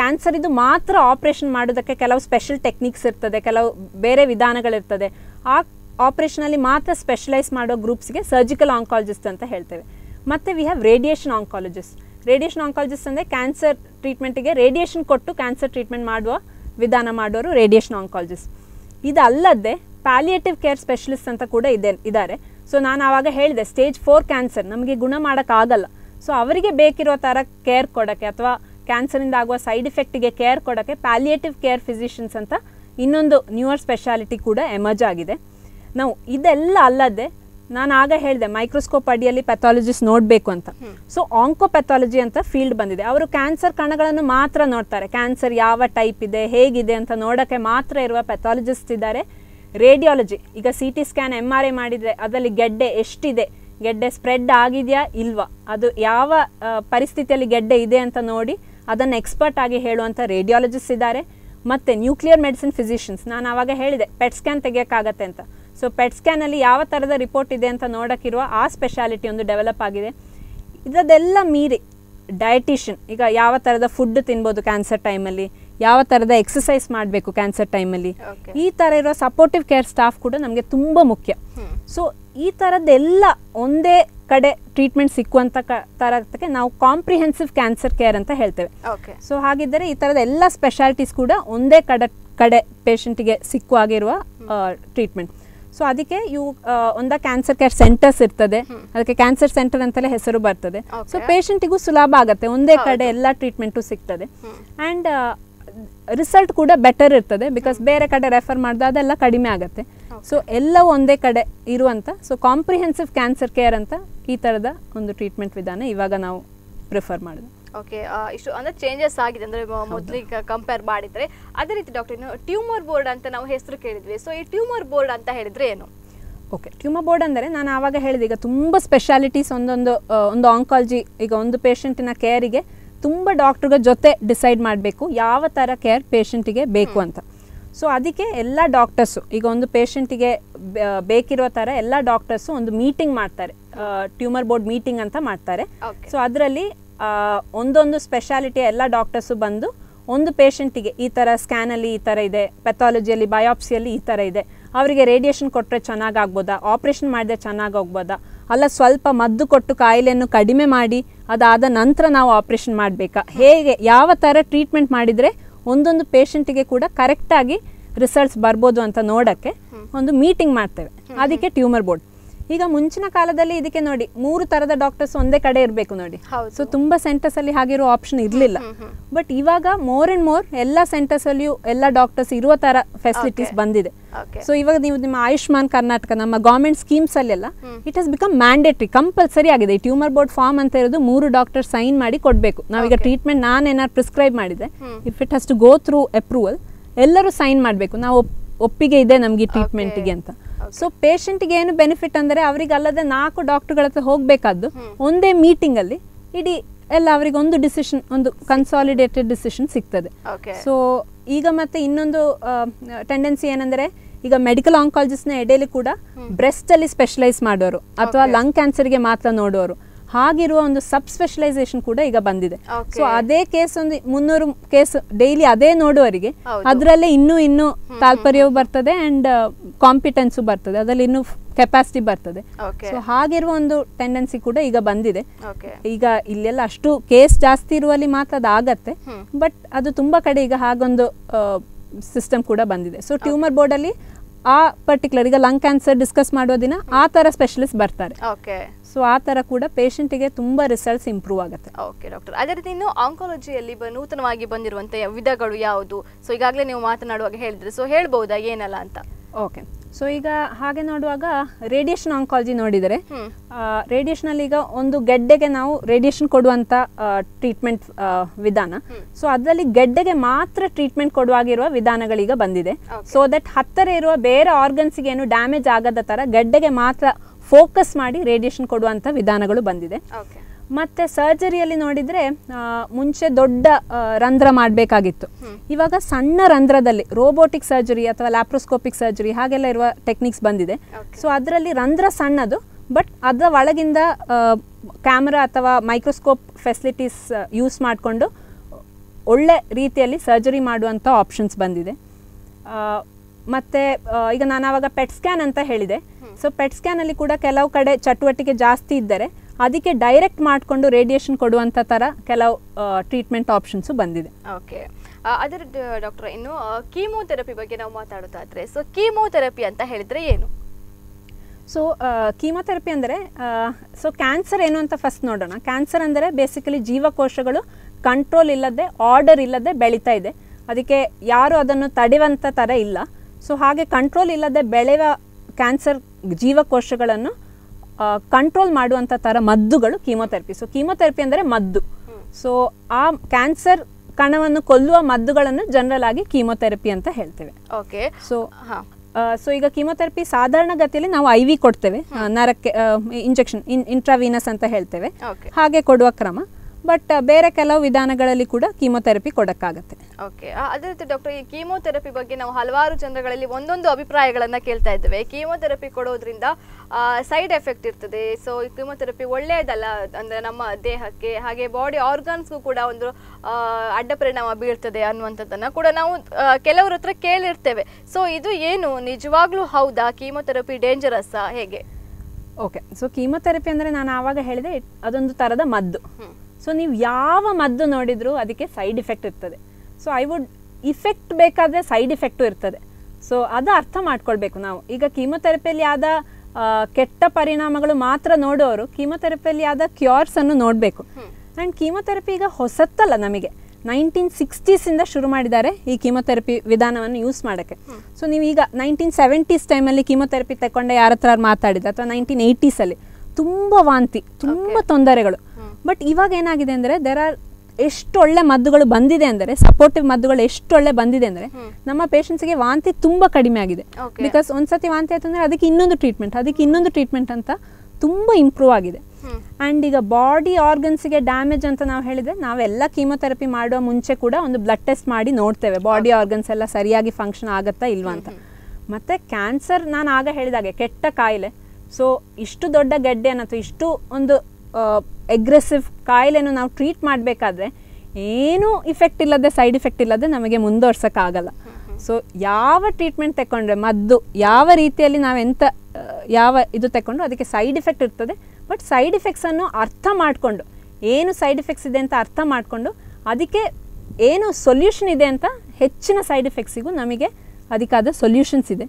ಕ್ಯಾನ್ಸರ್ ಇದು ಮಾತ್ರ ಆಪ್ರೇಷನ್ ಮಾಡೋದಕ್ಕೆ ಕೆಲವು ಸ್ಪೆಷಲ್ ಟೆಕ್ನಿಕ್ಸ್ ಇರ್ತದೆ, ಕೆಲವು ಬೇರೆ ವಿಧಾನಗಳಿರ್ತದೆ. ಆ ಆಪ್ರೇಷನಲ್ಲಿ ಮಾತ್ರ ಸ್ಪೆಷಲೈಸ್ ಮಾಡೋ ಗ್ರೂಪ್ಸ್ಗೆ ಸರ್ಜಿಕಲ್ ಆಂಕಾಲಜಿಸ್ಟ್ ಅಂತ ಹೇಳ್ತೇವೆ. ಮತ್ತು we have radiation oncologist. Radiation oncologist ಅಂದರೆ ಕ್ಯಾನ್ಸರ್ ಟ್ರೀಟ್ಮೆಂಟಿಗೆ ರೇಡಿಯೇಷನ್ ಕೊಟ್ಟು ಕ್ಯಾನ್ಸರ್ ಟ್ರೀಟ್ಮೆಂಟ್ ಮಾಡುವ ವಿಧಾನ ಮಾಡೋರು ರೇಡಿಯೇಷನ್ ಆಂಕಾಲಜಿಸ್ಟ್. ಇದಲ್ಲದೆ ಪ್ಯಾಲಿಯೇಟಿವ್ ಕೇರ್ ಸ್ಪೆಷಲಿಸ್ಟ್ ಅಂತ ಕೂಡ ಇದ್ದಾರೆ. ಸೊ ನಾನು ಆವಾಗ ಹೇಳಿದೆ ಸ್ಟೇಜ್ 4 ಕ್ಯಾನ್ಸರ್ ನಮಗೆ ಗುಣ ಮಾಡೋಕ್ಕಾಗಲ್ಲ. ಸೊ ಅವರಿಗೆ ಬೇಕಿರೋ ಥರ ಕೇರ್ ಕೊಡೋಕ್ಕೆ ಅಥವಾ ಕ್ಯಾನ್ಸರಿಂದ ಆಗುವ ಸೈಡ್ ಇಫೆಕ್ಟಿಗೆ ಕೇರ್ ಕೊಡೋಕ್ಕೆ ಪ್ಯಾಲಿಯೇಟಿವ್ ಕೇರ್ ಫಿಸಿಷಿಯನ್ಸ್ ಅಂತ ಇನ್ನೊಂದು ನ್ಯೂಯರ್ ಸ್ಪೆಷಾಲಿಟಿ ಕೂಡ ಎಮರ್ಜ್ ಆಗಿದೆ. ನಾವು ಇದೆಲ್ಲ ಅಲ್ಲದೆ ನಾನು ಆಗ ಹೇಳಿದೆ ಮೈಕ್ರೋಸ್ಕೋಪ್ ಅಡಿಯಲ್ಲಿ ಪ್ಯಾಥಾಲಜಿಸ್ಟ್ ನೋಡಬೇಕು ಅಂತ. ಸೊ ಆಂಕೋಪ್ಯಾಥಾಲಜಿ ಅಂತ ಫೀಲ್ಡ್ ಬಂದಿದೆ. ಅವರು ಕ್ಯಾನ್ಸರ್ ಕಣಗಳನ್ನು ಮಾತ್ರ ನೋಡ್ತಾರೆ, ಕ್ಯಾನ್ಸರ್ ಯಾವ ಟೈಪ್ ಇದೆ ಹೇಗಿದೆ ಅಂತ ನೋಡೋಕ್ಕೆ ಮಾತ್ರ ಇರುವ ಪ್ಯಾಥಾಲಜಿಸ್ಟ್ ಇದ್ದಾರೆ. ರೇಡಿಯಾಲಜಿ, ಈಗ CT ಸ್ಕ್ಯಾನ್ MRI ಮಾಡಿದರೆ ಅದರಲ್ಲಿ ಗೆಡ್ಡೆ ಎಷ್ಟಿದೆ, ಗೆಡ್ಡೆ ಸ್ಪ್ರೆಡ್ ಆಗಿದೆಯಾ ಇಲ್ವಾ, ಅದು ಯಾವ ಪರಿಸ್ಥಿತಿಯಲ್ಲಿ ಗೆಡ್ಡೆ ಇದೆ ಅಂತ ನೋಡಿ ಅದನ್ನು ಎಕ್ಸ್ಪರ್ಟ್ ಆಗಿ ಹೇಳುವಂಥ ರೇಡಿಯಾಲಜಿಸ್ಟ್ ಇದ್ದಾರೆ. ಮತ್ತು ನ್ಯೂಕ್ಲಿಯರ್ ಮೆಡಿಸಿನ್ ಫಿಸಿಷಿಯನ್ಸ್, ನಾನು ಆವಾಗ ಹೇಳಿದೆ ಪೆಟ್ ಸ್ಕ್ಯಾನ್ ತೆಗಿಯೋಕ್ಕಾಗತ್ತೆ ಅಂತ. ಸೊ ಪೆಟ್ ಸ್ಕ್ಯಾನಲ್ಲಿ ಯಾವ ಥರದ ರಿಪೋರ್ಟ್ ಇದೆ ಅಂತ ನೋಡೋಕ್ಕಿರುವ ಆ ಸ್ಪೆಷಾಲಿಟಿ ಒಂದು ಡೆವಲಪ್ ಆಗಿದೆ. ಇದೆಲ್ಲ ಮೀರಿ ಡಯಟಿಷಿಯನ್, ಈಗ ಯಾವ ಥರದ ಫುಡ್ ತಿನ್ಬೋದು ಕ್ಯಾನ್ಸರ್ ಟೈಮಲ್ಲಿ, ಯಾವ ಥರದ ಎಕ್ಸಸೈಸ್ ಮಾಡಬೇಕು ಕ್ಯಾನ್ಸರ್ ಟೈಮಲ್ಲಿ, ಈ ಥರ ಇರೋ ಸಪೋರ್ಟಿವ್ ಕೇರ್ ಸ್ಟಾಫ್ ಕೂಡ ನಮಗೆ ತುಂಬ ಮುಖ್ಯ. ಸೊ ಈ ಥರದ್ದೆಲ್ಲ ಒಂದೇ ಕಡೆ ಟ್ರೀಟ್ಮೆಂಟ್ ಸಿಕ್ಕುವಂಥ ಥರಕ್ಕೆ ನಾವು ಕಾಂಪ್ರಿಹೆನ್ಸಿವ್ ಕ್ಯಾನ್ಸರ್ ಕೇರ್ ಅಂತ ಹೇಳ್ತೇವೆ. ಸೊ ಹಾಗಿದ್ದರೆ ಈ ಥರದ ಎಲ್ಲ ಸ್ಪೆಷಾಲಿಟೀಸ್ ಕೂಡ ಒಂದೇ ಕಡೆ ಪೇಷಂಟಿಗೆ ಸಿಕ್ಕುವಾಗಿರುವ ಟ್ರೀಟ್ಮೆಂಟ್. ಸೊ ಅದಕ್ಕೆ ಒಂದ ಕ್ಯಾನ್ಸರ್ ಕೇರ್ ಸೆಂಟರ್ಸ್ ಇರ್ತದೆ, ಅದಕ್ಕೆ ಕ್ಯಾನ್ಸರ್ ಸೆಂಟರ್ ಅಂತಲೇ ಹೆಸರು ಬರ್ತದೆ. ಸೊ ಪೇಷಂಟಿಗೂ ಸುಲಭ ಆಗುತ್ತೆ, ಒಂದೇ ಕಡೆ ಎಲ್ಲ ಟ್ರೀಟ್ಮೆಂಟು ಸಿಗ್ತದೆ. ಆ್ಯಂಡ್ ರಿಸಲ್ಟ್ ಕೂಡ ಬೆಟರ್ ಇರ್ತದೆ, ಬಿಕಾಸ್ ಬೇರೆ ಕಡೆ ರೆಫರ್ ಮಾಡಿದ ಅದೆಲ್ಲ ಕಡಿಮೆ ಆಗುತ್ತೆ. ಸೊ ಎಲ್ಲವೂ ಒಂದೇ ಕಡೆ ಇರುವಂಥ ಸೊ ಕಾಂಪ್ರಿಹೆನ್ಸಿವ್ ಕ್ಯಾನ್ಸರ್ ಕೇರ್ ಅಂತ ಈ ಥರದ ಒಂದು ಟ್ರೀಟ್ಮೆಂಟ್ ವಿಧಾನ ಇವಾಗ ನಾವು ಪ್ರಿಫರ್ ಮಾಡೋದು. ಓಕೆ ಇಷ್ಟು ಅಂದ್ರೆ ಚೇಂಜಸ್ ಆಗಿದೆ ಅಂದ್ರೆ ಮೊದಲಿಗೆ ಕಂಪೇರ್ ಮಾಡಿದ್ರೆ ಅದೇ ರೀತಿ ಡಾಕ್ಟರ್ ಇನ್ನು ಟ್ಯೂಮರ್ ಬೋರ್ಡ್ ಅಂತ ನಾವು ಹೆಸರು ಕೇಳಿದ್ವಿ ಸೋ ಈ ಟ್ಯೂಮರ್ ಬೋರ್ಡ್ ಅಂತ ಹೇಳಿದ್ರೆ ಏನು ಓಕೆ ಟ್ಯೂಮರ್ ಬೋರ್ಡ್ ಅಂದರೆ ನಾನು ಆವಾಗ ಹೇಳಿದೆ ಈಗ ತುಂಬ ಸ್ಪೆಷಾಲಿಟೀಸ್ ಒಂದು ಆಂಕಾಲಜಿ ಈಗ ಒಂದು ಪೇಷಂಟಿನ ಕೇರಿಗೆ ತುಂಬ ಡಾಕ್ಟರ್ಗಳ ಜೊತೆ ಡಿಸೈಡ್ ಮಾಡಬೇಕು ಯಾವ ಥರ ಕೇರ್ ಪೇಷಂಟಿಗೆ ಬೇಕು ಅಂತ सो ಅದಕ್ಕೆ ಎಲ್ಲ ಡಾಕ್ಟರ್ಸ್ ಈಗ ಒಂದು ಪೇಷಂಟಿಗೆ ಬೇಕಿರೋ ತರ ಎಲ್ಲ ಡಾಕ್ಟರ್ಸ್ ಒಂದು ಮೀಟಿಂಗ್ ಮಾಡ್ತಾರೆ ಟ್ಯೂಮರ್ ಬೋರ್ಡ್ ಮೀಟಿಂಗ್ ಅಂತ ಮಾಡ್ತಾರೆ ಸೋ ಅದರಲ್ಲಿ ಒಂದೊಂದು ಸ್ಪೆಷಾಲಿಟಿ ಎಲ್ಲ ಡಾಕ್ಟರ್ಸ್ ಬಂದು ಒಂದು ಪೇಷಂಟಿಗೆ ಈ ತರ ಸ್ಕ್ಯಾನ್ ಅಲ್ಲಿ ಈ ತರ ಇದೆ ಪ್ಯಾಥಾಲಜಿಯಲ್ಲಿ ಬಯಾಪ್ಸಿಯಲ್ಲಿ ಈ ತರ ಇದೆ ಅವರಿಗೆ ರೇಡಿಯೇಷನ್ ಕೊಟ್ಟರೆ ಚೆನ್ನಾಗಿ ಆಗಬೋದಾ ಆಪರೇಷನ್ ಮಾಡಿದ್ರೆ ಚೆನ್ನಾಗಿ ಹೋಗಬೋದಾ ಅಲ್ಲ ಸ್ವಲ್ಪ ಮದ್ದು ಕೊಟ್ಟು ಕಾಯಿಲೆಯನ್ನು ಕಡಿಮೆ ಮಾಡಿ ಅದಾದ ನಂತರ ನಾವು ಆಪರೇಷನ್ ಮಾಡಬೇಕಾ ಹೇಗೆ ಯಾವ ತರ ಟ್ರೀಟ್ಮೆಂಟ್ ಮಾಡಿದ್ರೆ ಒಂದೊಂದು ಪೇಷಂಟಿಗೆ ಕೂಡ ಕರೆಕ್ಟ್ ಆಗಿ ರಿಸಲ್ಟ್ಸ್ ಬರಬಹುದು ಅಂತ ನೋಡಕ್ಕೆ ಒಂದು ಮೀಟಿಂಗ್ ಮಾಡ್ತೇವೆ ಅದಕ್ಕೆ ಟ್ಯೂಮರ್ ಬೋರ್ಡ್ ಈಗ ಮುಂಚಿನ ಕಾಲದಲ್ಲಿ ಇದಕ್ಕೆ ನೋಡಿ ಮೂರು ತರದ ಡಾಕ್ಟರ್ಸ್ ಒಂದೇ ಕಡೆ ಇರಬೇಕು ನೋಡಿ ಸೋ ತುಂಬಾ ಸೆಂಟರ್ಸ್ ಅಲ್ಲಿ ಹಾಗಿರೋ ಆಪ್ಷನ್ ಇರಲಿಲ್ಲ ಬಟ್ ಇವಾಗ ಮೋರ್ ಅಂಡ್ ಮೋರ್ ಎಲ್ಲ ಸೆಂಟರ್ಸ್ ಅಲ್ಲಿ ಎಲ್ಲ ಡಾಕ್ಟರ್ಸ್ ಇರುವ ತರ ಫೆಸಿಲಿಟೀಸ್ ಬಂದಿದೆ ಸೋ ಇವಾಗ ನೀವು ನಿಮ್ಮ ಆಯುಷ್ಮಾನ್ ಕರ್ನಾಟಕ ನಮ್ಮ ಗವರ್ನಮೆಂಟ್ ಸ್ಕೀಮ್ಸ್ ಅಲ್ಲೆಲ್ಲ it has become mandatory compulsory ಆಗಿದೆ ಟ್ಯೂಮರ್ ಬೋರ್ಡ್ ಫಾರ್ಮ್ ಅಂತ ಇರೋದು ಮೂರು ಡಾಕ್ಟರ್ ಸೈನ್ ಮಾಡಿ ಕೊಡಬೇಕು ನಾವೀಗ ಟ್ರೀಟ್ಮೆಂಟ್ ನಾನು ಏನಾದ್ರು ಪ್ರಿಸ್ಕ್ರೈಬ್ ಮಾಡಿದೆ if it has to go through approval ಎಲ್ಲರೂ ಸೈನ್ ಮಾಡಬೇಕು ನಾವು ಒಪ್ಪಿಗೆ ಇದೆ ನಮಗೆ ಟ್ರೀಟ್ಮೆಂಟಿಗೆ ಅಂತ सो पेशेंट गे बेनिफिट अंदरे अवरिगे नाल्कु डॉक्टर हत्र होगबेकादु ओंदे मीटिंग अल्ली इडी एल्ल अवरिगे ओंदु डिसिशन ओंदु कन्सालिडेटेड डिसिशन सिग्तदे सो ಈಗ ಮತ್ತೆ ಇನ್ನೊಂದು ಟೆಂಡೆನ್ಸಿ ಏನಂದ್ರೆ ಈಗ ಮೆಡಿಕಲ್ ಆಂಕಾಲಜಿಸ್ಟ್ ನ ಎಡೆಲಿ ಕೂಡ ಬ್ರೆಸ್ಟ್ ಅಲ್ಲಿ ಸ್ಪೆಷಲೈಸ್ ಮಾಡೋರು ಅಥವಾ ಲಂಗ್ ಕ್ಯಾನ್ಸರ್ ಗೆ ಮಾತ್ರ ನೋಡೋರು ಹಾಗಿರುವ ಒಂದು ಸಬ್ ಸ್ಪೆಷಲೈಸೇಷನ್ ಕೂಡ ಈಗ ಬಂದಿದೆ ಸೋ ಅದೇ ಕೇಸ್ ಒಂದು 300 ಕೇಸ್ ಡೈಲಿ ಅದೇ ನೋಡುವರಿಗೆ ಅದರಲ್ಲಿ ಇನ್ನು ತಾಲ್ಪರ್ಯವು ಬರ್ತದೆ ಅಂಡ್ ಕಾಂಪಿಟೆನ್ಸ್ ಬರ್ತದೆ ಅದರಲ್ಲಿ ಇನ್ನು ಕೆಪಾಸಿಟಿ ಬರ್ತದೆ ಸೋ ಹಾಗಿರುವ ಒಂದು ಟೆಂಡೆನ್ಸಿ ಕೂಡ ಈಗ ಬಂದಿದೆ ಈಗ ಇಲ್ಲೆಲ್ಲ ಅಷ್ಟು ಕೇಸ್ ಜಾಸ್ತಿ ಇರುವಲ್ಲಿ ಮಾತ್ರ ಆಗುತ್ತೆ ಬಟ್ ಅದು ತುಂಬಾ ಕಡೆ ಈಗ ಹಾಗೊಂದು ಸಿಸ್ಟಮ್ ಕೂಡ ಬಂದಿದೆ ಸೋ ಟ್ಯೂಮರ್ ಬೋರ್ಡ್ ಅಲ್ಲಿ ಆ ಪರ್ಟಿಕ್ಯುಲರ್ ಈಗ ಲಂಗ್ ಕ್ಯಾನ್ಸರ್ ಡಿಸ್ಕಸ್ ಮಾಡೋ ದಿನ ಆ ತರ ಸ್ಪೆಷಲಿಸ್ಟ್ ಬರ್ತಾರೆ ಓಕೆ ಸೋ ಆ ತರ ಕೂಡ ಪೇಷಂಟ್ ಗೆ ತುಂಬಾ ರಿಸಲ್ಟ್ಸ್ ಇಂಪ್ರೂವ್ ಆಗುತ್ತೆ ಓಕೆ ಡಾಕ್ಟರ್ ಅದೇ ರೀತಿ ಇನ್ನು ಆಂಕಾಲಜಿಯಲ್ಲಿ ನೂತನವಾಗಿ ಬಂದಿರುವಂತ ವಿಧಗಳು ಯಾವುದು ಸೋ ಈಗಾಗಲೇ ನೀವು ಮಾತನಾಡುವಾಗ ಹೇಳಿದ್ರೆ ಸೋ ಹೇಳಬಹುದಾ ಏನಲ್ಲ ಅಂತ ಓಕೆ ಸೋ ಈಗ ಹಾಗೆ ನೋಡುವಾಗ ರೇಡಿಯೇಷನ್ ಆಂಕಾಲಜಿ ನೋಡಿದರೆ ರೇಡಿಯೇಷನ್ ಅಲ್ಲಿ ಈಗ ಒಂದು ಗೆಡ್ಡೆಗೆ ನಾವು ರೇಡಿಯೇಷನ್ ಕೊಡುವಂತ ಟ್ರೀಟ್ಮೆಂಟ್ ವಿಧಾನ ಸೋ ಅದರಲ್ಲಿ ಗೆಡ್ಡೆಗೆ ಮಾತ್ರ ಟ್ರೀಟ್ಮೆಂಟ್ ಕೊಡುವಾಗಿರುವ ವಿಧಾನಗಳೀಗ ಬಂದಿದೆ ಸೋ ದಟ್ ಹತ್ತರ ಇರುವ ಬೇರೆ ಆರ್ಗನ್ಸ್ ಗೆ ಏನು ಡ್ಯಾಮೇಜ್ ಆಗದ ತರ ಗೆಡ್ಡೆಗೆ ಮಾತ್ರ ಫೋಕಸ್ ಮಾಡಿ ರೇಡಿಯೇಷನ್ ಕೊಡುವಂತ ವಿಧಾನಗಳು ಬಂದಿದೆ ಮತ್ತೆ ಸರ್ಜರಿಯಲ್ಲಿ ನೋಡಿದ್ರೆ ಮುಂಚೆ ದೊಡ್ಡ ರಂಧ್ರ ಮಾಡಬೇಕಾಗಿತ್ತು ಇವಾಗ ಸಣ್ಣ ರಂಧ್ರದಲ್ಲಿ ರೋಬೋಟಿಕ್ ಸರ್ಜರಿ ಅಥವಾ ಲ್ಯಾಪ್ರೋಸ್ಕೋಪಿಕ್ ಸರ್ಜರಿ ಹಾಗೆಲ್ಲ ಇರುವ ಟೆಕ್ನಿಕ್ಸ್ ಬಂದಿದೆ ಸೋ ಅದರಲ್ಲಿ ರಂಧ್ರ ಸಣ್ಣದು ಬಟ್ ಅದರ ಒಳಗಿಂದ ಕ್ಯಾಮೆರಾ ಅಥವಾ ಮೈಕ್ರೋಸ್ಕೋಪ್ ಫೆಸಿಲಿಟೀಸ್ ಯೂಸ್ ಮಾಡಿಕೊಂಡು ಒಳ್ಳೆ ರೀತಿಯಲ್ಲಿ ಸರ್ಜರಿ ಮಾಡುವಂಥ ಆಪ್ಷನ್ಸ್ ಬಂದಿದೆ ಮತ್ತೆ ಈಗ ನಾನು ಆವಾಗ ಪೆಟ್ ಸ್ಕ್ಯಾನ್ ಅಂತ ಹೇಳಿದೆ ಸೋ ಪೆಟ್ ಸ್ಕ್ಯಾನಲ್ಲಿ ಕೂಡ ಕೆಲವು ಕಡೆ ಚಟುವಟಿಕೆ ಜಾಸ್ತಿ ಇದ್ದರೆ ಅದಕ್ಕೆ ಡೈರೆಕ್ಟ್ ಮಾಡ್ಕೊಂಡು ರೇಡಿಯೇಷನ್ ಕೊಡುವಂತ ತರ ಕೆಲವು ಟ್ರೀಟ್ಮೆಂಟ್ ಆಪ್ಷನ್ಸ್ ಬಂದಿದೆ ಓಕೆ ಅದರ ಡಾಕ್ಟರ್ ಇನ್ನು ಕೀಮೋಥೆರಪಿ ಬಗ್ಗೆ ನಾವು ಮಾತಾಡತಾ ಇದ್ರೆ ಸೋ ಕೀಮೋಥೆರಪಿ ಅಂತ ಹೇಳಿದ್ರೆ ಏನು ಸೋ ಕೀಮೋಥೆರಪಿ ಅಂದ್ರೆ ಸೋ ಕ್ಯಾನ್ಸರ್ ಏನು ಅಂತ ಫಸ್ಟ್ ನೋಡೋಣ ಕ್ಯಾನ್ಸರ್ ಅಂದ್ರೆ ಬೇಸಿಕಲಿ ಜೀವಕೋಶಗಳು ಕಂಟ್ರೋಲ್ ಇಲ್ಲದೆ ಆರ್ಡರ್ ಇಲ್ಲದೆ ಬೆಳೀತಾ ಇದೆ ಅದಕ್ಕೆ ಯಾರು ಅದನ್ನು ತಡೆಯುವಂತ ತರ ಇಲ್ಲ ಸೋ ಹಾಗೆ ಕಂಟ್ರೋಲ್ ಇಲ್ಲದೆ ಬೆಳೆಯುವ ಕ್ಯಾನ್ಸರ್ ಜೀವಕೋಶಗಳನ್ನು ಕಂಟ್ರೋಲ್ ಮಾಡುವಂತ ತರ ಮದ್ದುಗಳು ಕೀಮೋಥೆರಪಿ ಸೋ ಕೀಮೋಥೆರಪಿ ಅಂದರೆ ಮದ್ದು ಸೋ ಆ ಕ್ಯಾನ್ಸರ್ ಕಣವನ್ನು ಕೊಲ್ಲುವ ಮದ್ದುಗಳನ್ನು ಜನರಲ್ ಆಗಿ ಕೀಮೋಥೆರಪಿ ಅಂತ ಹೇಳ್ತೇವೆ ಓಕೆ ಸೋ ಸೋ ಈಗ ಕೀಮೋಥೆರಪಿ ಸಾಧಾರಣಗತಿಯಲ್ಲಿ ನಾವು ಐವಿ ಕೊಡ್ತೇವೆ ನರಕ್ಕೆ ಇಂಜೆಕ್ಷನ್ ಇಂಟ್ರಾವೀನಸ್ ಅಂತ ಹೇಳ್ತೇವೆ ಹಾಗೆ ಕೊಡುವ ಕ್ರಮ ಬಟ್ ಬೇರೆ ಕೆಲವು ವಿಧಾನಗಳಲ್ಲಿ ಕೂಡ ಕೀಮೋಥೆರಪಿ ಕೊಡಕ್ಕಾಗುತ್ತೆ ಓಕೆ ಅದೇ ರೀತಿ ಡಾಕ್ಟರ್ ಈ ಕೀಮೋಥೆರಪಿ ಬಗ್ಗೆ ನಾವು ಹಲವಾರು ಜನರಲ್ಲಿ ಒಂದೊಂದು ಅಭಿಪ್ರಾಯಗಳನ್ನು ಕೇಳ್ತಾ ಇದ್ದೇವೆ ಕೀಮೋಥೆರಪಿ ಕೊಡೋದ್ರಿಂದ ಸೈಡ್ ಎಫೆಕ್ಟ್ ಇರ್ತದೆ ಸೊ ಈ ಕೀಮೋಥೆರಪಿ ಒಳ್ಳೆಯದಲ್ಲ ಅಂದರೆ ನಮ್ಮ ದೇಹಕ್ಕೆ ಹಾಗೆ ಬಾಡಿ ಆರ್ಗನ್ಸ್ಗೂ ಕೂಡ ಒಂದು ಅಡ್ಡ ಪರಿಣಾಮ ಬೀಳ್ತದೆ ಅನ್ನುವಂಥದ್ದನ್ನು ಕೂಡ ನಾವು ಕೆಲವ್ರ ಹತ್ರ ಕೇಳಿರ್ತೇವೆ ಸೊ ಇದು ಏನು ನಿಜವಾಗ್ಲೂ ಹೌದಾ ಕೀಮೋಥೆರಪಿ ಡೇಂಜರಸ್ಸಾ ಹೇಗೆ ಓಕೆ ಸೊ ಕೀಮೋಥೆರಪಿ ಅಂದರೆ ನಾನು ಆವಾಗ ಹೇಳಿದೆ ಅದೊಂದು ಥರದ ಮದ್ದು ಸೊ ನೀವು ಯಾವ ಮದ್ದು ನೋಡಿದರೂ ಅದಕ್ಕೆ ಸೈಡ್ ಇಫೆಕ್ಟ್ ಇರ್ತದೆ ಸೊ ಐ ವುಡ್ ಇಫೆಕ್ಟ್ ಬೇಕಾದರೆ ಸೈಡ್ ಇಫೆಕ್ಟು ಇರ್ತದೆ ಸೊ ಅದು ಅರ್ಥ ಮಾಡ್ಕೊಳ್ಬೇಕು ನಾವು ಈಗ ಕೀಮೋಥೆರಪಿಯಲ್ಲಿ ಆದ ಕೆಟ್ಟ ಪರಿಣಾಮಗಳು ಮಾತ್ರ ನೋಡೋರು ಕೀಮೋಥೆರಪಿಯಲ್ಲಿ ಆದ ಕ್ಯೂರ್ಸನ್ನು ನೋಡಬೇಕು ಆ್ಯಂಡ್ ಕೀಮೋಥೆರಪಿ ಈಗ ಹೊಸತ್ತಲ್ಲ ನಮಗೆ 1960s ಶುರು ಮಾಡಿದ್ದಾರೆ ಈ ಕೀಮೋಥೆರಪಿ ವಿಧಾನವನ್ನು ಯೂಸ್ ಮಾಡೋಕ್ಕೆ ಸೊ ನೀವೀಗ 1970s ಟೈಮಲ್ಲಿ ಕೀಮೋಥೆರಪಿ ತಗೊಂಡೆ ಯಾರ ಹತ್ರ ಮಾತಾಡಿದ ಅಥವಾ 1980s ಅಲ್ಲಿ ತುಂಬ ವಾಂತಿ ತುಂಬ ತೊಂದರೆಗಳು ಬಟ್ ಇವಾಗ ಏನಾಗಿದೆ ಅಂದರೆ ದೇರ್ ಆರ್ ಎಷ್ಟೊಳ್ಳೆ ಮದ್ದುಗಳು ಬಂದಿದೆ ಅಂದರೆ ಸಪೋರ್ಟಿವ್ ಮದ್ದುಗಳು ಎಷ್ಟೊಳ್ಳೆ ಬಂದಿದೆ ಅಂದರೆ ನಮ್ಮ ಪೇಷಂಟ್ಸ್ ಗೆ ವಾಂತಿ ತುಂಬಾ ಕಡಿಮೆ ಆಗಿದೆ ಬಿಕಾಸ್ ಒಂದ್ಸತಿ ವಾಂತಿ ಆಯ್ತು ಅಂದ್ರೆ ಅದಕ್ಕೆ ಇನ್ನೊಂದು ಟ್ರೀಟ್ಮೆಂಟ್ ಅಂತ ತುಂಬಾ ಇಂಪ್ರೂವ್ ಆಗಿದೆ ಅಂಡ್ ಈಗ ಬಾಡಿ ಆರ್ಗನ್ಸ್ ಗೆ ಡ್ಯಾಮೇಜ್ ಅಂತ ನಾವು ಹೇಳಿದ್ರೆ ನಾವೆಲ್ಲ ಕೀಮೋಥೆರಪಿ ಮಾಡುವ ಮುಂಚೆ ಕೂಡ ಒಂದು ಬ್ಲಡ್ ಟೆಸ್ಟ್ ಮಾಡಿ ನೋಡ್ತೇವೆ ಬಾಡಿ ಆರ್ಗನ್ಸ್ ಎಲ್ಲ ಸರಿಯಾಗಿ ಫಂಕ್ಷನ್ ಆಗುತ್ತಾ ಇಲ್ವಾ ಅಂತ ಮತ್ತೆ ಕ್ಯಾನ್ಸರ್ ನಾನು ಆಗ ಹೇಳಿದಾಗೆ ಕೆಟ್ಟ ಕಾಯಿಲೆ ಸೋ ಇಷ್ಟು ದೊಡ್ಡ ಗಡ್ಡೆ ಅನ್ನೋ ಇಷ್ಟು ಒಂದು ಅಗ್ರೆಸಿವ್ ಕಾಯಿಲೆಯನ್ನು ನಾವು ಟ್ರೀಟ್ ಮಾಡಬೇಕಾದ್ರೆ ಏನು ಇಫೆಕ್ಟ್ ಇಲ್ಲದೆ ಸೈಡ್ ಇಫೆಕ್ಟ್ ಇಲ್ಲದೆ ನಮಗೆ ಮುಂದುವರ್ಸಕ್ಕೆ ಆಗಲ್ಲ ಸೋ ಯಾವ ಟ್ರೀಟ್ಮೆಂಟ್ ತಕೊಂಡ್ರೆ ಮದ್ದು ಯಾವ ರೀತಿಯಲ್ಲಿ ನಾವು ಎಂತ ಯಾವ ಇದು ತಕೊಂಡ್ರು ಅದಕ್ಕೆ ಸೈಡ್ ಇಫೆಕ್ಟ್ ಇರ್ತದೆ ಬಟ್ ಸೈಡ್ ಇಫೆಕ್ಟ್ಸ್ ಅನ್ನು ಅರ್ಥ ಮಾಡಿಕೊಂಡು ಏನು ಸೈಡ್ ಇಫೆಕ್ಟ್ಸ್ ಇದೆ ಅಂತ ಅರ್ಥ ಮಾಡಿಕೊಂಡು ಅದಕ್ಕೆ ಏನು ಸೊಲ್ಯೂಷನ್ ಇದೆ ಅಂತ ಹೆಚ್ಚಿನ ಸೈಡ್ ಇಫೆಕ್ಟ್ಸಿಗೂ ನಮಗೆ ಅದಕ್ಕಾದ ಸೊಲ್ಯೂಷನ್ಸ್ ಇದೆ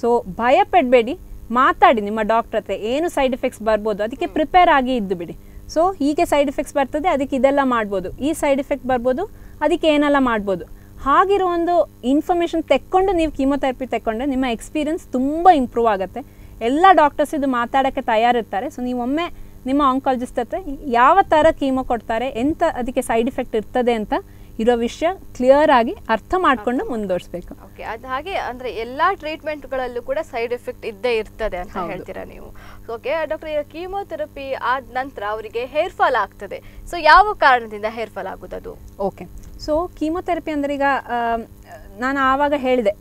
ಸೋ ಭಯ ಪಡಬೇಡಿ ಮಾತಾಡಿ ನಿಮ್ಮ ಡಾಕ್ಟರ್ ಹತ್ರ ಏನು ಸೈಡ್ ಇಫೆಕ್ಟ್ಸ್ ಬರ್ಬೋದು ಅದಕ್ಕೆ ಪ್ರಿಪೇರ್ ಆಗಿ ಇದ್ದು ಬಿಡಿ ಸೋ ಹೀಗೆ ಸೈಡ್ ಇಫೆಕ್ಟ್ಸ್ ಬರ್ತದೆ ಅದಕ್ಕೆ ಇದೆಲ್ಲ ಮಾಡ್ಬೋದು ಈ ಸೈಡ್ ಇಫೆಕ್ಟ್ ಬರ್ಬೋದು ಅದಕ್ಕೆ ಏನೆಲ್ಲ ಮಾಡ್ಬೋದು ಹಾಗಿರೋ ಒಂದು ಇನ್ಫಾರ್ಮೇಷನ್ ತೆಕ್ಕೊಂಡು ನೀವು ಕೀಮೋಥೆರಪಿ ತೆಕ್ಕೊಂಡ್ರೆ ನಿಮ್ಮ ಎಕ್ಸ್ಪೀರಿಯನ್ಸ್ ತುಂಬ ಇಂಪ್ರೂವ್ ಆಗುತ್ತೆ ಎಲ್ಲ ಡಾಕ್ಟರ್ಸ್ ಇದು ಮಾತಾಡೋಕ್ಕೆ ತಯಾರಿರ್ತಾರೆ ಸೊ ನೀವೊಮ್ಮೆ ನಿಮ್ಮ ಆಂಕಾಲಜಿಸ್ಟ್ ಹತ್ರ ಯಾವ ಥರ ಕೀಮೋ ಕೊಡ್ತಾರೆ ಎಂಥ ಅದಕ್ಕೆ ಸೈಡ್ ಇಫೆಕ್ಟ್ ಇರ್ತದೆ ಅಂತ ಇರೋ ವಿಷಯ ಕ್ಲಿಯರ್ ಆಗಿ ಅರ್ಥ ಮಾಡಿಕೊಂಡು ಮುಂದುವರಿಸಬೇಕು. ಓಕೆ, ಅದು ಹಾಗೆ ಅಂದರೆ ಎಲ್ಲ ಟ್ರೀಟ್ಮೆಂಟ್ಗಳಲ್ಲೂ ಕೂಡ ಸೈಡ್ ಎಫೆಕ್ಟ್ ಇದ್ದೇ ಇರ್ತದೆ ಅಂತ ಹೇಳ್ತೀರಾ ನೀವು. ಓಕೆ ಡಾಕ್ಟರ್, ಈಗ ಕೀಮೋಥೆರಪಿ ಆದ ನಂತರ ಅವರಿಗೆ ಹೇರ್ ಫಾಲ್ ಆಗ್ತದೆ, ಸೊ ಯಾವ ಕಾರಣದಿಂದ ಹೇರ್ ಫಾಲ್ ಆಗೋದದು? ಓಕೆ, ಸೊ ಕೀಮೋಥೆರಪಿ ಅಂದರೆ ಈಗ ನಾನು ಆವಾಗ ಹೇಳಿದೆ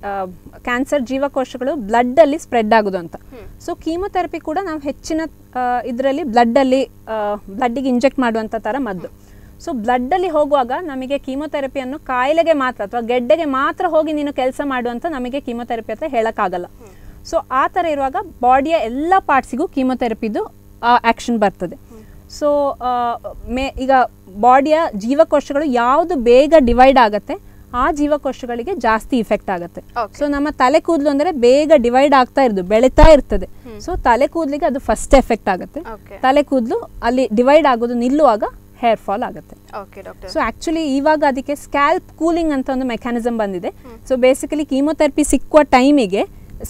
ಕ್ಯಾನ್ಸರ್ ಜೀವಕೋಶಗಳು ಬ್ಲಡ್ಡಲ್ಲಿ ಸ್ಪ್ರೆಡ್ ಆಗೋದು ಅಂತ. ಸೊ ಕೀಮೋಥೆರಪಿ ಕೂಡ ನಾವು ಹೆಚ್ಚಿನ ಇದರಲ್ಲಿ ಬ್ಲಡ್ಡಿಗೆ ಇಂಜೆಕ್ಟ್ ಮಾಡುವಂಥ ಥರ ಮದ್ದು. ಸೊ ಬ್ಲಡ್ಡಲ್ಲಿ ಹೋಗುವಾಗ ನಮಗೆ ಕೀಮೋಥೆರಪಿಯನ್ನು ಕಾಯಿಲೆಗೆ ಮಾತ್ರ ಅಥವಾ ಗೆಡ್ಡೆಗೆ ಮಾತ್ರ ಹೋಗಿ ನೀನು ಕೆಲಸ ಮಾಡುವಂಥ ನಮಗೆ ಕೀಮೋಥೆರಪಿ ಹತ್ರ ಹೇಳೋಕ್ಕಾಗಲ್ಲ. ಸೊ ಆ ಥರ ಇರುವಾಗ ಬಾಡಿಯ ಎಲ್ಲ ಪಾರ್ಟ್ಸಿಗೂ ಕೀಮೋಥೆರಪಿದು ಆ್ಯಕ್ಷನ್ ಬರ್ತದೆ. ಸೊ ಈಗ ಬಾಡಿಯ ಜೀವಕೋಶಗಳು ಯಾವುದು ಬೇಗ ಡಿವೈಡ್ ಆಗುತ್ತೆ ಆ ಜೀವಕೋಶಗಳಿಗೆ ಜಾಸ್ತಿ ಇಫೆಕ್ಟ್ ಆಗುತ್ತೆ. ಸೊ ನಮ್ಮ ತಲೆ ಕೂದಲು ಅಂದರೆ ಬೇಗ ಡಿವೈಡ್ ಆಗ್ತಾ ಇರೋದು, ಬೆಳೀತಾ ಇರ್ತದೆ. ಸೊ ತಲೆ ಕೂದಲಿಗೆ ಅದು ಫಸ್ಟ್ ಎಫೆಕ್ಟ್ ಆಗುತ್ತೆ. ತಲೆ ಕೂದಲು ಅಲ್ಲಿ ಡಿವೈಡ್ ಆಗೋದು ನಿಲ್ಲುವಾಗ ಹೇರ್ ಫಾಲ್ ಆಗುತ್ತೆ. ಓಕೆ ಡಾಕ್ಟರ್, ಸೊ ಆ್ಯಕ್ಚುಲಿ ಇವಾಗ ಅದಕ್ಕೆ ಸ್ಕ್ಯಾಲ್ಪ್ ಕೂಲಿಂಗ್ ಅಂತ ಒಂದು ಮೆಕ್ಯಾನಿಸಮ್ ಬಂದಿದೆ. ಸೊ ಬೇಸಿಕಲಿ ಕೀಮೋಥೆರಪಿ ಸಿಕ್ಕುವ ಟೈಮಿಗೆ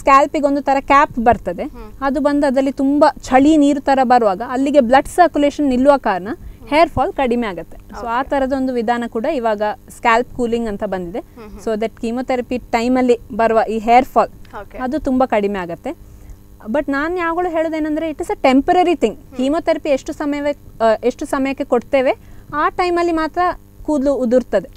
ಸ್ಕ್ಯಾಲ್ಪಿಗೆ ಒಂದು ಥರ ಕ್ಯಾಪ್ ಬರ್ತದೆ, ಅದು ಬಂದು ಅದರಲ್ಲಿ ತುಂಬ ಚಳಿ ನೀರು ಥರ ಬರುವಾಗ ಅಲ್ಲಿಗೆ ಬ್ಲಡ್ ಸರ್ಕ್ಯುಲೇಷನ್ ನಿಲ್ಲುವ ಕಾರಣ ಹೇರ್ ಫಾಲ್ ಕಡಿಮೆ ಆಗುತ್ತೆ. ಸೊ ಆ ಥರದ ಒಂದು ವಿಧಾನ ಕೂಡ ಇವಾಗ ಸ್ಕ್ಯಾಲ್ಪ್ ಕೂಲಿಂಗ್ ಅಂತ ಬಂದಿದೆ. ಸೊ ದಟ್ ಕೀಮೋಥೆರಪಿ ಟೈಮಲ್ಲಿ ಬರುವ ಈ ಹೇರ್ ಫಾಲ್ ಅದು ತುಂಬ ಕಡಿಮೆ ಆಗುತ್ತೆ. ಬಟ್ ನಾನು ಯಾವಾಗಲೂ ಹೇಳೋದೇನೆಂದರೆ it is a temporary thing. Chemotherapy ಎಷ್ಟು ಸಮಯಕ್ಕೆ ಕೊಡ್ತೇವೆ ಆ ಟೈಮಲ್ಲಿ ಮಾತ್ರ ಕೂದಲು ಉದುರ್ತದೆ,